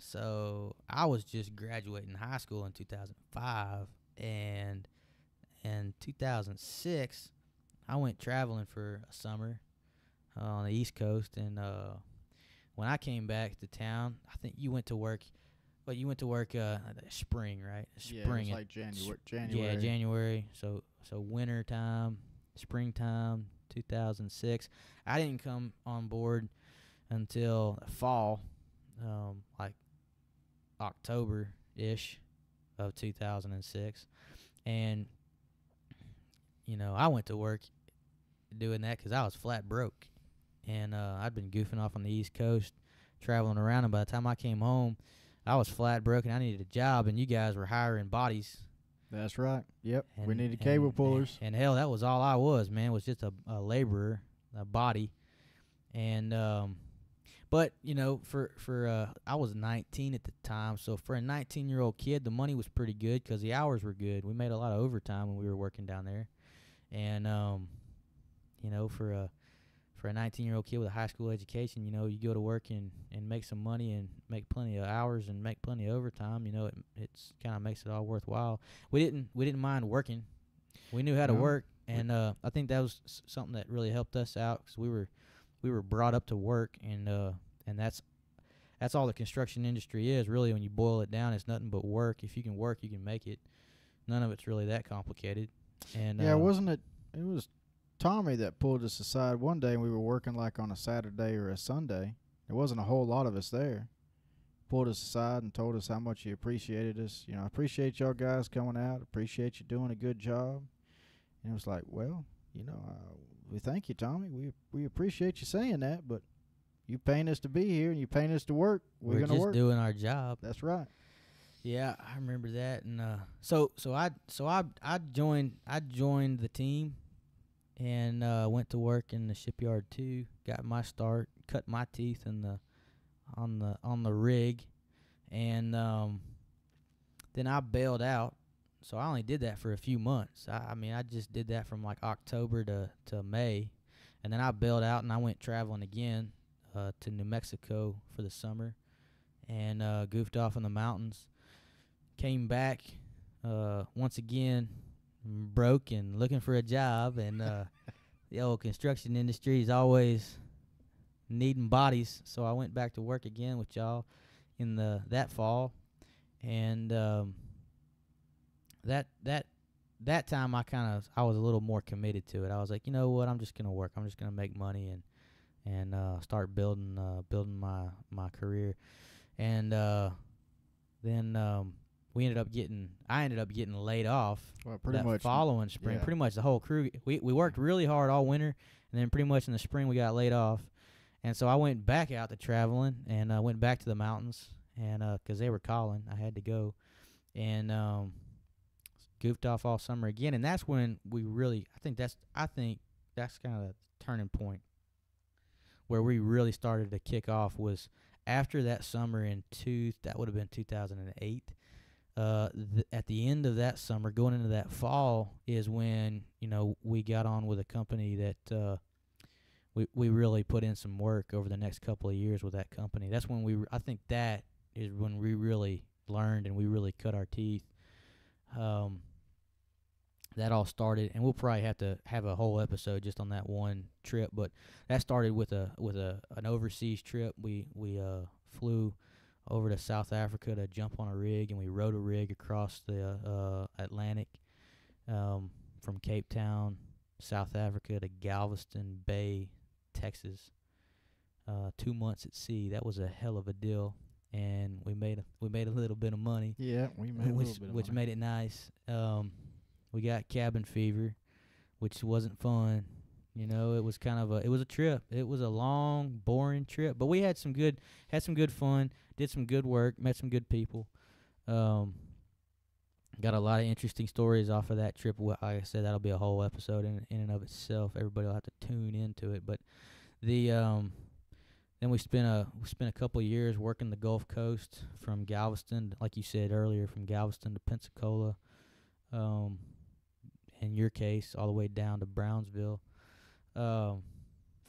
So I was just graduating high school in two thousand five, and in two thousand six, I went traveling for a summer uh, on the East Coast. And uh, when I came back to town, I think you went to work. Well, you went to work uh, spring, right? Spring. Yeah, it was like January. January. Yeah, January. So. So winter time, springtime, two thousand six. I didn't come on board until fall, um, like October-ish of two thousand six. And, you know, I went to work doing that because I was flat broke. And uh, I'd been goofing off on the East Coast, traveling around. And by the time I came home, I was flat broke and I needed a job. And you guys were hiring bodies. That's right. Yep. And we needed cable pullers. And, and hell, that was all I was, man, was just a, a laborer, a body. And, um, but, you know, for, for, uh, I was nineteen at the time. So for a nineteen year old kid, the money was pretty good because the hours were good. We made a lot of overtime when we were working down there. And, um, you know, for a, for a nineteen year old kid with a high school education, you know, you go to work and, and make some money and make plenty of hours and make plenty of overtime. You know, it it's kind of makes it all worthwhile. We didn't we didn't mind working. We knew how to no. work, and uh, I think that was s something that really helped us out because we were we were brought up to work, and uh, and that's that's all the construction industry is really. When you boil it down, it's nothing but work. If you can work, you can make it. None of it's really that complicated. And yeah, uh, wasn't it? It was Tommy that pulled us aside one day, and we were working like on a Saturday or a Sunday. There wasn't a whole lot of us there. Pulled us aside and told us how much he appreciated us. You know, I appreciate y'all guys coming out. Appreciate you doing a good job. And it was like, well, you know, uh, we thank you, Tommy. We we appreciate you saying that, but you paying us to be here and you paying us to work. We're, we're gonna just work. Doing our job. That's right. Yeah, I remember that. And uh, so so I so I I joined I joined the team. And uh, went to work in the shipyard too. Got my start, cut my teeth in the on the on the rig, and um, then I bailed out. So I only did that for a few months. I, I mean, I just did that from like October to to May, and then I bailed out and I went traveling again uh, to New Mexico for the summer, and uh, goofed off in the mountains. Came back uh, once again. Broke and looking for a job, and uh, the old construction industry is always needing bodies. So I went back to work again with y'all in the that fall, and um, that that that time I kind of I was a little more committed to it. I was like, you know what, I'm just gonna work. I'm just gonna make money and and uh, start building uh, building my my career, and uh, then. Um, We ended up getting. I ended up getting laid off. Well, pretty that much following spring, yeah. Pretty much the whole crew. We we worked really hard all winter, and then pretty much in the spring we got laid off. And so I went back out to traveling, and I uh, went back to the mountains, and uh, cause they were calling, I had to go, and um, goofed off all summer again. And that's when we really. I think that's. I think that's kind of the turning point where we really started to kick off was after that summer in two, that would have been two thousand eight. Uh, th at the end of that summer, going into that fall, is when you know we got on with a company that uh, we we really put in some work over the next couple of years with that company. That's when we r I think that is when we really learned and we really cut our teeth. Um, that all started, and we'll probably have to have a whole episode just on that one trip. But that started with a with a an overseas trip. We we uh, flew over to South Africa to jump on a rig, and we rode a rig across the uh, Atlantic um, from Cape Town, South Africa, to Galveston Bay, Texas. Uh, two months at sea. That was a hell of a deal, and we made a, we made a little bit of money. Yeah, we made which, a little bit of which money. Which made it nice. Um, we got cabin fever, which wasn't fun. You know, it was kind of a it was a trip. It was a long, boring trip, but we had some good had some good fun, did some good work, met some good people. Um, got a lot of interesting stories off of that trip. Well, like I said, that'll be a whole episode in in and of itself. Everybody'll have to tune into it. But the um, then we spent a we spent a couple of years working the Gulf Coast from Galveston, like you said earlier, from Galveston to Pensacola. Um, in your case, all the way down to Brownsville. Um,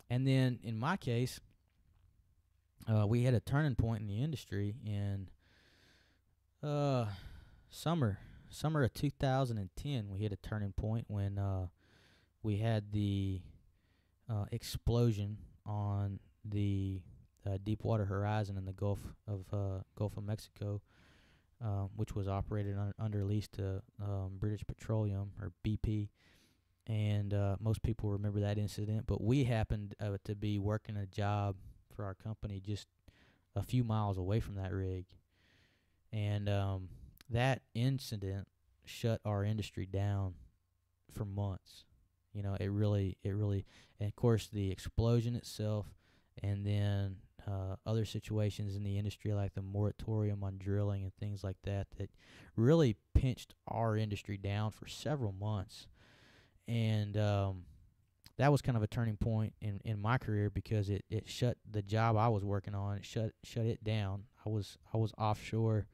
and then in my case, uh, we had a turning point in the industry in uh, summer, summer of two thousand ten. We hit a turning point when uh, we had the uh, explosion on the uh, Deepwater Horizon in the Gulf of uh, Gulf of Mexico, uh, which was operated un under lease to um, British Petroleum, or B P. And uh, most people remember that incident, but we happened uh, to be working a job for our company just a few miles away from that rig. And um, that incident shut our industry down for months. You know, it really, it really, and of course the explosion itself, and then uh, other situations in the industry like the moratorium on drilling and things like that, that really pinched our industry down for several months. And um, that was kind of a turning point in, in my career, because it, it shut the job I was working on. It shut shut it down. I was I was offshore.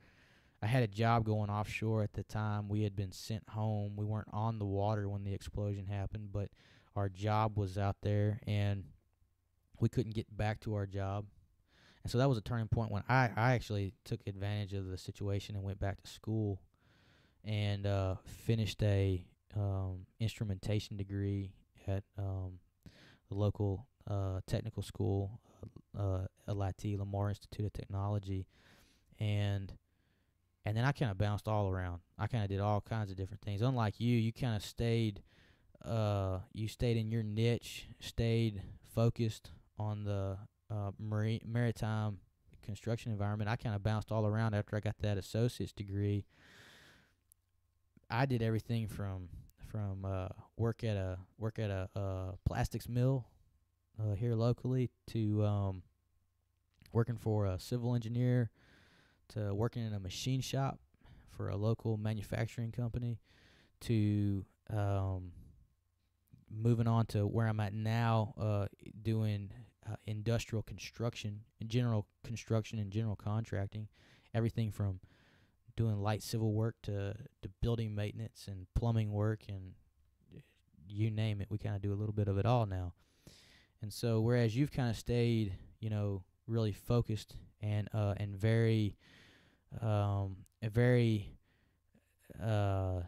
I had a job going offshore at the time. We had been sent home. We weren't on the water when the explosion happened, but our job was out there, and we couldn't get back to our job. And so that was a turning point when I, I actually took advantage of the situation and went back to school and uh, finished a um instrumentation degree at um the local uh technical school, uh L I T, Lamar Institute of Technology, and and then I kind of bounced all around. I kind of did all kinds of different things. Unlike you, you kind of stayed uh you stayed in your niche, stayed focused on the uh marine maritime construction environment. I kind of bounced all around after I got that associate's degree. I did everything from from uh, work at a work at a uh, plastics mill uh, here locally, to um, working for a civil engineer, to working in a machine shop for a local manufacturing company, to um, moving on to where I'm at now, uh, doing uh, industrial construction, general construction, and general contracting, everything from doing light civil work to, to building maintenance and plumbing work, and you name it. We kind of do a little bit of it all now. And so whereas you've kind of stayed, you know, really focused and uh, and very um, a very uh,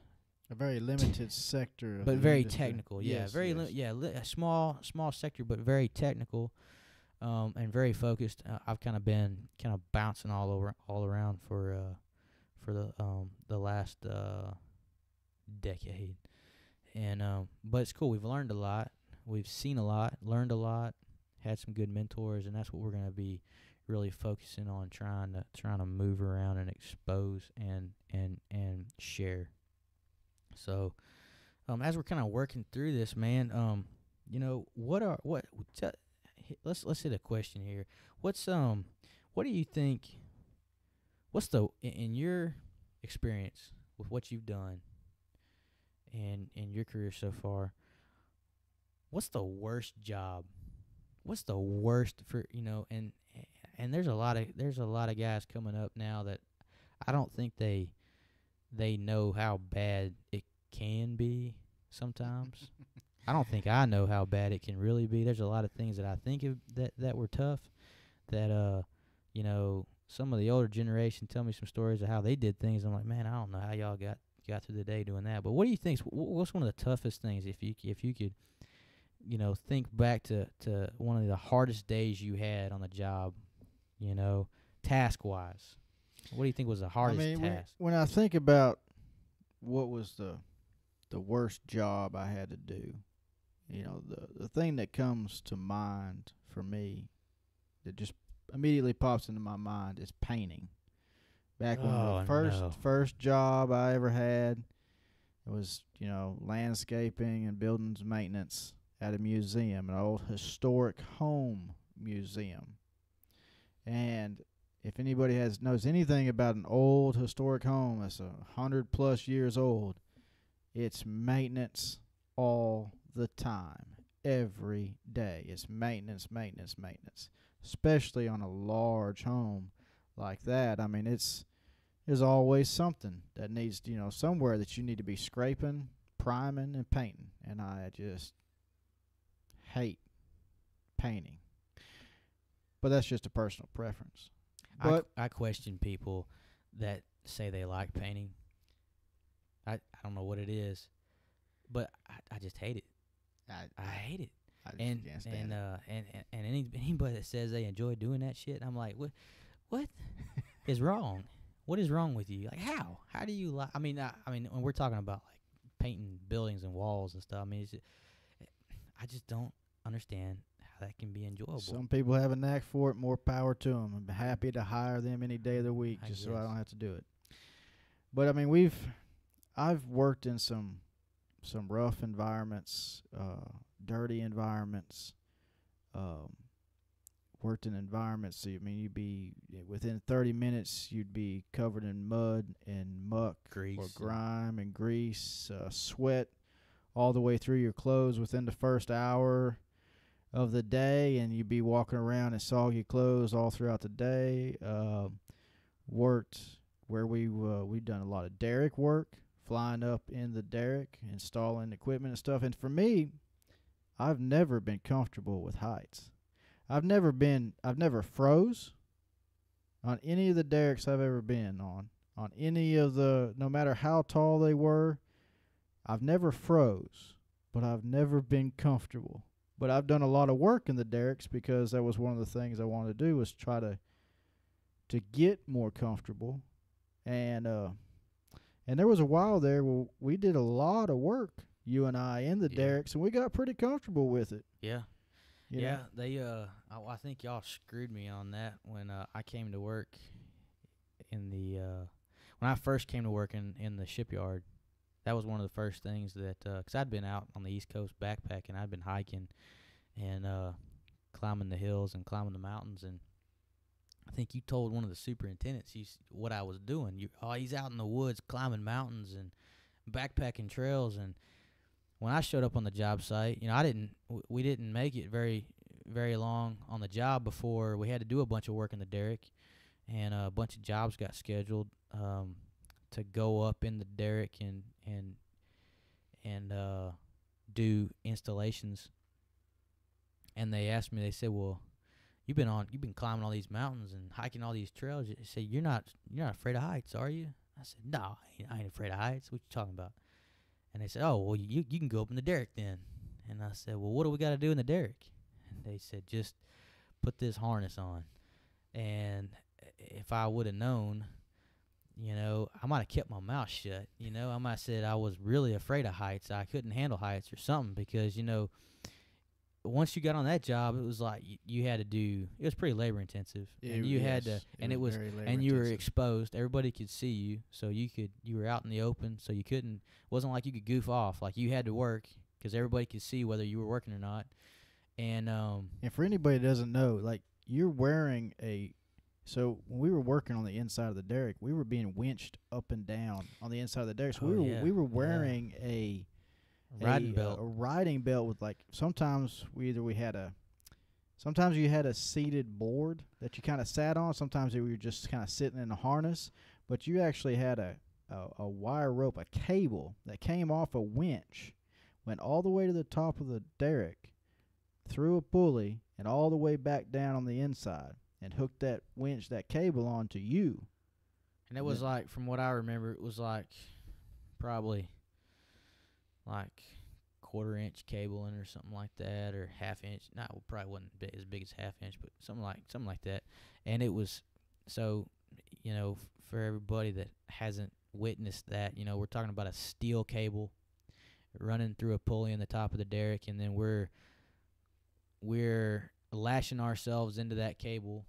a very limited sector, but very technical. Yeah, yes, very yes. Li yeah, li a small small sector, but very technical. Um, and very focused. Uh, I've kind of been kind of bouncing all over all around for uh for the um the last uh decade. And um but it's cool. We've learned a lot, we've seen a lot, learned a lot, had some good mentors, and that's what we're gonna be really focusing on, trying to trying to move around and expose and and and share. So um as we're kind of working through this, man, um you know, what are what let's let's hit a question here. What's um what do you think? What's the, in your experience with what you've done and in your career so far, what's the worst job? What's the worst for, you know, and and there's a lot of there's a lot of guys coming up now that I don't think they they know how bad it can be sometimes. I don't think I know how bad it can really be. There's a lot of things that I think of that that were tough that uh you know, some of the older generation tell me some stories of how they did things. I'm like, man, I don't know how y'all got got through the day doing that. But what do you think? What's one of the toughest things, if you if you could, you know, think back to to one of the hardest days you had on the job, you know, task wise? What do you think was the hardest I mean, task? When, when I think about what was the the worst job I had to do, you know, the the thing that comes to mind for me that just immediately pops into my mind is painting. Back oh, when the first no. first job I ever had, it was, you know, landscaping and buildings maintenance at a museum, an old historic home museum. And if anybody has knows anything about an old historic home that's a hundred plus years old, it's maintenance all the time, every day. It's maintenance, maintenance, maintenance. Especially on a large home like that. I mean, it's there's always something that needs, you know, somewhere that you need to be scraping, priming, and painting. And I just hate painting. But that's just a personal preference. But I, I question people that say they like painting. I, I don't know what it is, but I, I just hate it. I, I hate it. And and, uh, and and and any, anybody that says they enjoy doing that shit, I'm like, what, what is wrong? What is wrong with you? Like, how? How do you like? I mean, I, I mean, when we're talking about like painting buildings and walls and stuff, I mean, it's just, I just don't understand how that can be enjoyable. Some people have a knack for it. More power to them. I'm happy to hire them any day of the week, I just guess. So I don't have to do it. But I mean, we've, I've worked in some, some rough environments. Uh, dirty environments, um, worked in environments, so, I mean, you'd be, within thirty minutes, you'd be covered in mud and muck, grease, or grime and grease, uh, sweat all the way through your clothes within the first hour of the day, and you'd be walking around in soggy clothes all throughout the day. Uh, worked where we, uh, we've done a lot of derrick work, flying up in the derrick, installing equipment and stuff, and for me, I've never been comfortable with heights. I've never been, I've never froze on any of the derricks I've ever been on, on any of the, no matter how tall they were, I've never froze, but I've never been comfortable. But I've done a lot of work in the derricks because that was one of the things I wanted to do, was try to, to get more comfortable. And, uh, and there was a while there where we did a lot of work, you and I, in the yeah. derricks, and we got pretty comfortable with it. Yeah. You yeah, know? They, uh, I, I think y'all screwed me on that when uh, I came to work in the, uh, when I first came to work in, in the shipyard, that was one of the first things that, uh, because I'd been out on the East Coast backpacking, I'd been hiking and uh, climbing the hills and climbing the mountains, and I think you told one of the superintendents you, what I was doing. You, oh, he's out in the woods climbing mountains and backpacking trails, and when I showed up on the job site, you know, I didn't, w we didn't make it very, very long on the job before we had to do a bunch of work in the derrick, and uh, a bunch of jobs got scheduled um, to go up in the derrick and and and uh, do installations. And they asked me, they said, "Well, you've been on, you've been climbing all these mountains and hiking all these trails. They said, you're not, you're not afraid of heights, are you?" I said, "No, I ain't, I ain't afraid of heights. What you talking about?" And they said, "Oh, well, you you can go up in the derrick then." And I said, "Well, what do we got to do in the derrick?" And they said, "Just put this harness on." And if I would have known, you know, I might have kept my mouth shut. You know, I might have said I was really afraid of heights. I couldn't handle heights or something, because, you know, once you got on that job, it was like you, you had to do, it was pretty labor intensive. Yeah, and you was, had to, and it was, it was and intensive. You were exposed. Everybody could see you. So you could, you were out in the open. So you couldn't, wasn't like you could goof off. Like, you had to work because everybody could see whether you were working or not. And, um, and for anybody that doesn't know, like, you're wearing a, so when we were working on the inside of the derrick, we were being winched up and down on the inside of the derrick. So oh, we were, yeah. we were wearing yeah. a, Riding a, belt. Uh, a riding belt with, like, sometimes we either we had a Sometimes you had a seated board that you kind of sat on. Sometimes you were just kind of sitting in a harness. But you actually had a, a, a wire rope, a cable that came off a winch, went all the way to the top of the derrick, through a pulley, and all the way back down on the inside, and hooked that winch, that cable onto you. And it was yeah. like, from what I remember, it was like probably like quarter-inch cable in or something like that, or half-inch. No, it probably wasn't big, as big as half-inch, but something like something like that. And it was, so, you know, f- for everybody that hasn't witnessed that, you know, we're talking about a steel cable running through a pulley in the top of the derrick, and then we're we're lashing ourselves into that cable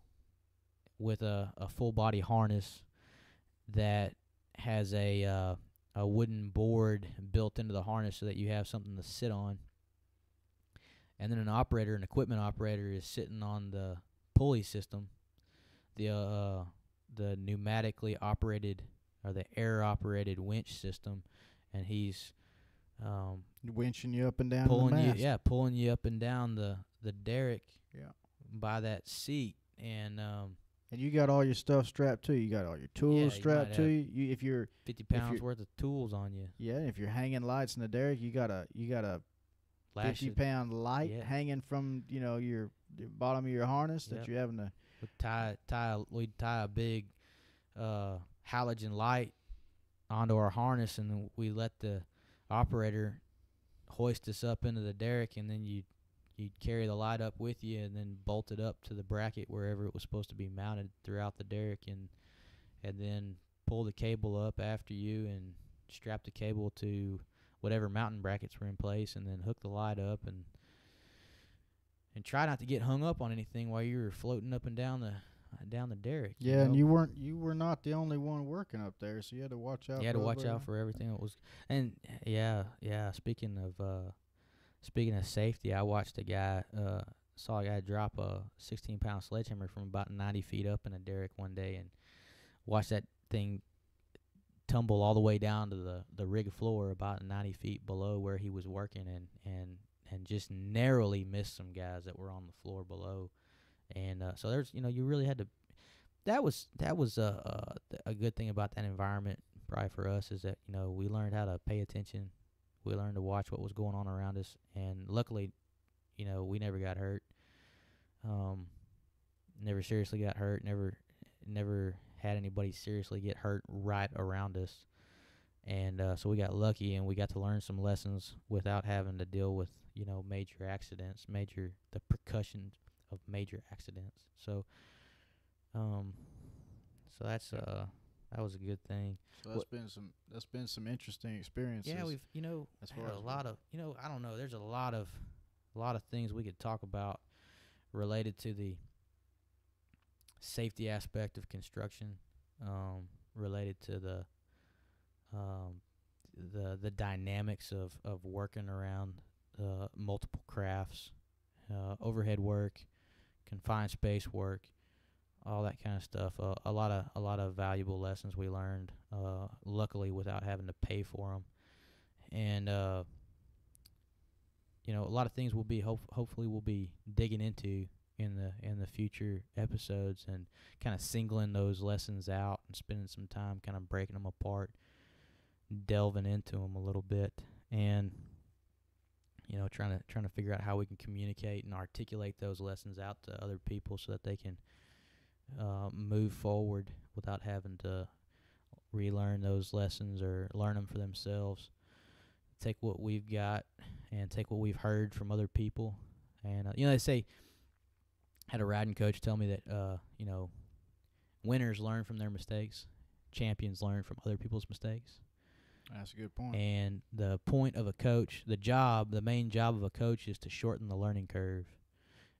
with a, a full-body harness that has a uh, a wooden board built into the harness so that you have something to sit on. And then an operator, an equipment operator, is sitting on the pulley system, the uh, the pneumatically operated or the air-operated winch system, and he's um, winching you up and down pulling the mast. You, yeah, pulling you up and down the, the derrick yeah. by that seat. And um, and you got all your stuff strapped to you. You got all your tools yeah, strapped you to you. you. If you're fifty pounds you're, worth of tools on you. Yeah, if you're hanging lights in the derrick, you got a you got a Lash fifty pound light yeah. hanging from you know your the bottom of your harness yep. that you're having to we'd tie tie we tie a big uh, halogen light onto our harness, and we let the operator hoist us up into the derrick, and then you. You'd carry the light up with you and then bolt it up to the bracket wherever it was supposed to be mounted throughout the derrick, and and then pull the cable up after you and strap the cable to whatever mounting brackets were in place, and then hook the light up and and try not to get hung up on anything while you were floating up and down the uh, down the derrick. Yeah, you know? And you weren't you were not the only one working up there, so you had to watch out. You had to watch out for everything that was. And yeah, yeah. Speaking of. Uh, Speaking of safety, I watched a guy, uh, saw a guy drop a sixteen-pound sledgehammer from about ninety feet up in a derrick one day, and watched that thing tumble all the way down to the, the rig floor about ninety feet below where he was working, and, and, and just narrowly missed some guys that were on the floor below. And uh, so there's, you know, you really had to. That was that was a, a a good thing about that environment, probably for us, is that you know we learned how to pay attention. We learned to watch what was going on around us, and luckily, you know, we never got hurt. Um, never seriously got hurt. Never, never had anybody seriously get hurt right around us, and uh, so we got lucky, and we got to learn some lessons without having to deal with, you know, major accidents, major the repercussions of major accidents. So, um, so that's uh. That was a good thing. So that's Wh- been some that's been some interesting experiences. Yeah, we've you know had a lot of you know I don't know. There's a lot of a lot of things we could talk about related to the safety aspect of construction, um, related to the um, the the dynamics of, of working around uh, multiple crafts, uh, overhead work, confined space work. All that kind of stuff. Uh, a lot of a lot of valuable lessons we learned. Uh, luckily, without having to pay for them, and uh, you know, a lot of things we'll be hope hopefully we'll be digging into in the in the future episodes, and kind of singling those lessons out and spending some time kind of breaking them apart, delving into them a little bit, and you know, trying to trying to figure out how we can communicate and articulate those lessons out to other people so that they can. Uh, move forward without having to relearn those lessons or learn them for themselves. Take what we've got and take what we've heard from other people. And, uh, you know, they say, I had a riding coach tell me that, uh, you know, winners learn from their mistakes. Champions learn from other people's mistakes. That's a good point. And the point of a coach, the job, the main job of a coach is to shorten the learning curve.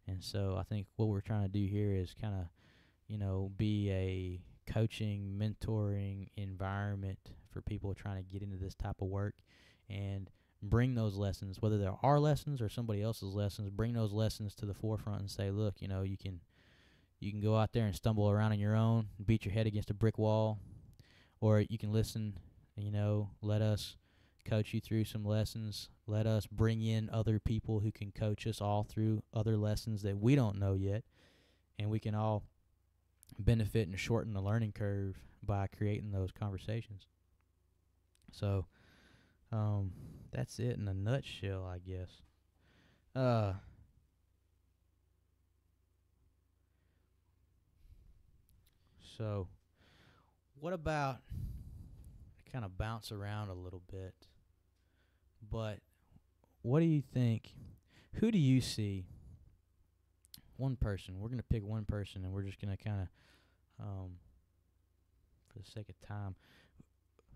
And so I think what we're trying to do here is kind of, you know, be a coaching, mentoring environment for people trying to get into this type of work and bring those lessons, whether they're our lessons or somebody else's lessons, bring those lessons to the forefront and say, look, you know, you can you can go out there and stumble around on your own, beat your head against a brick wall, or you can listen, you know, let us coach you through some lessons. Let us bring in other people who can coach us all through other lessons that we don't know yet, and we can all benefit and shorten the learning curve by creating those conversations. So um, that's it in a nutshell, I guess. Uh, so what about, I kind of bounce around a little bit, but what do you think, who do you see, one person, we're going to pick one person, and we're just going to kind of, um, for the sake of time,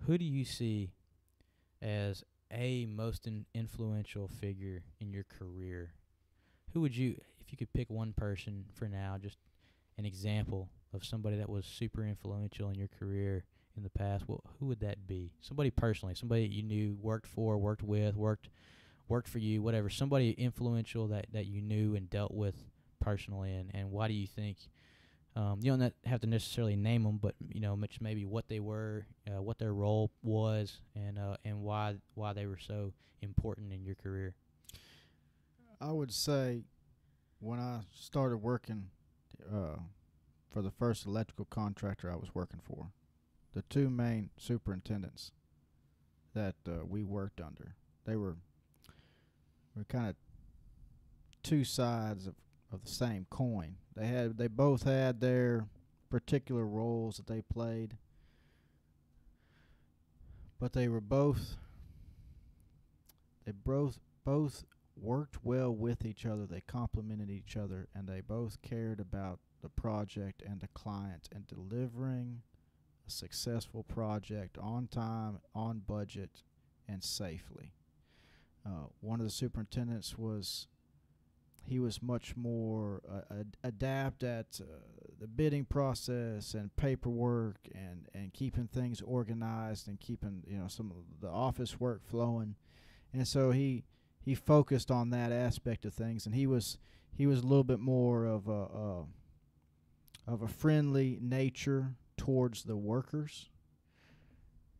who do you see as a most in influential figure in your career? Who would you, if you could pick one person for now, just an example of somebody that was super influential in your career in the past, well, who would that be? Somebody personally, somebody that you knew, worked for, worked with, worked worked for you, whatever, somebody influential that, that you knew and dealt with personally, and, and why do you think, um, you don't not have to necessarily name them, but, you know, much maybe what they were, uh, what their role was, and uh, and why why they were so important in your career? I would say when I started working uh, for the first electrical contractor I was working for, the two main superintendents that uh, we worked under, they were, were kind of two sides of of the same coin. They had, they both had their particular roles that they played, but they were both, they both, both worked well with each other. They complemented each other, and they both cared about the project and the client and delivering a successful project on time, on budget, and safely. Uh, one of the superintendents was, he was much more uh, ad adept at uh, the bidding process and paperwork and, and keeping things organized and keeping, you know, some of the office work flowing. And so he he focused on that aspect of things, and he was he was a little bit more of a uh, of a friendly nature towards the workers.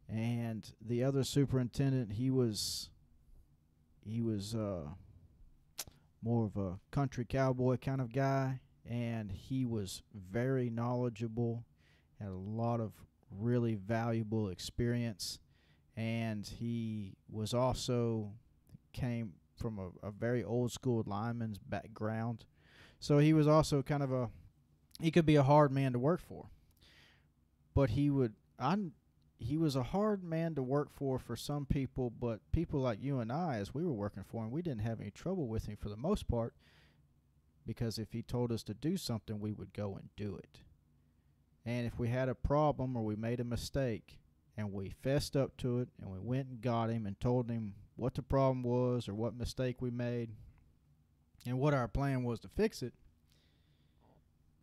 And the other superintendent, he was he was uh more of a country cowboy kind of guy, and he was very knowledgeable, had a lot of really valuable experience, and he was also came from a, a very old school lineman's background, so he was also kind of a, he could be a hard man to work for, but he would, I, he was a hard man to work for for some people, but people like you and I, as we were working for him, we didn't have any trouble with him for the most part, because if he told us to do something, we would go and do it. And if we had a problem or we made a mistake and we fessed up to it and we went and got him and told him what the problem was or what mistake we made and what our plan was to fix it,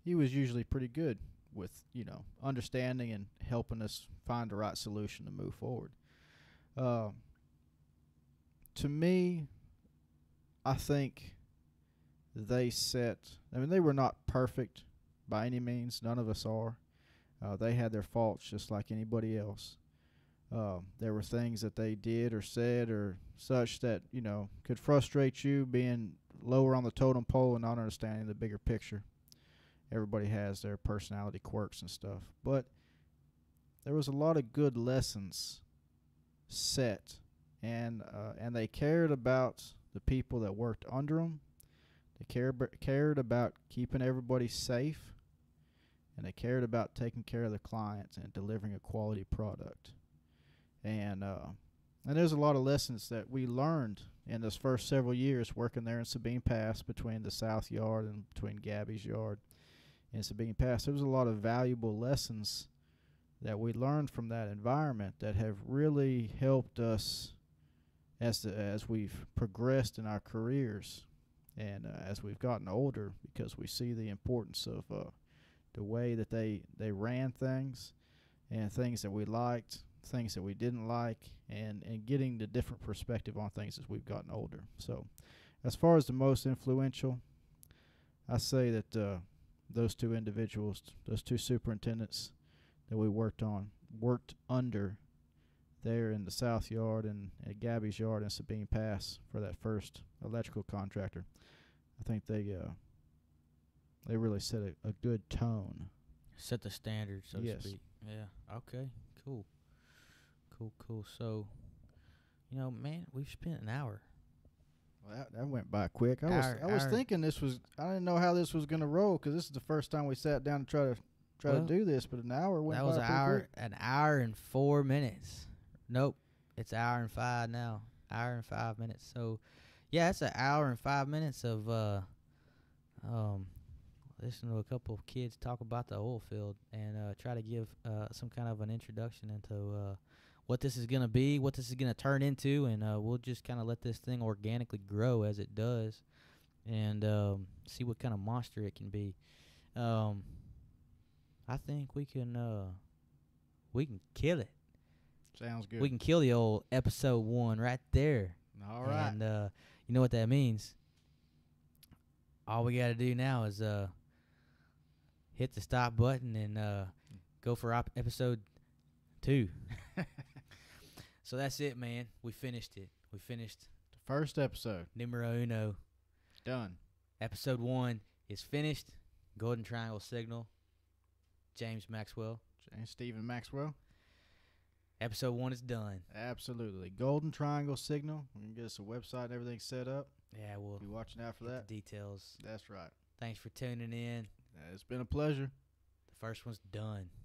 he was usually pretty good with, you know, understanding and helping us find the right solution to move forward. Uh, to me, I think they set, I mean, they were not perfect by any means. None of us are. Uh, they had their faults just like anybody else. Uh, there were things that they did or said or such that, you know, could frustrate you, being lower on the totem pole and not understanding the bigger picture. Everybody has their personality quirks and stuff. But there was a lot of good lessons set, and uh, and they cared about the people that worked under them. They cared, cared about keeping everybody safe, and they cared about taking care of the clients and delivering a quality product. And, uh, and there's a lot of lessons that we learned in those first several years working there in Sabine Pass, between the South Yard and between Gabby's Yard in Sabine Pass. There was a lot of valuable lessons that we learned from that environment that have really helped us as the, as we've progressed in our careers and uh, as we've gotten older, because we see the importance of uh, the way that they, they ran things, and things that we liked, things that we didn't like, and, and getting the different perspective on things as we've gotten older. So as far as the most influential, I say that uh, those two individuals, those two superintendents that we worked on, worked under, there in the South Yard and at Gabby's Yard in Sabine Pass for that first electrical contractor. I think they uh, they really set a, a good tone. Set the standard, so yes. to speak. Yeah. Okay. Cool. Cool, cool. So, you know, man, we've spent an hour. Well, that, that went by quick. I hour, was I hour. was thinking this was, I didn't know how this was going to roll because this is the first time we sat down to try to try well, to do this, but an hour went by. That was by an hour, quick. an hour and four minutes. Nope, it's an hour and five now. Hour and five minutes. So, yeah, it's an hour and five minutes of uh, um, listening to a couple of kids talk about the oil field and uh, try to give uh, some kind of an introduction into uh, what this is going to be, what this is going to turn into, and uh, we'll just kind of let this thing organically grow as it does and um, see what kind of monster it can be. Um, I think we can uh, we can kill it. Sounds good. We can kill the old episode one right there. All right. And uh, you know what that means. All we got to do now is uh, hit the stop button and uh, go for op episode two. So that's it, man. We finished it. We finished. The first episode. Numero uno. Done. Episode one is finished. Golden Triangle Signal. James Maxwell. And Stephen Maxwell. Episode one is done. Absolutely. Golden Triangle Signal. We're going to get us a website and everything set up. Yeah, we'll be watching out for that. The details. That's right. Thanks for tuning in. It's been a pleasure. The first one's done.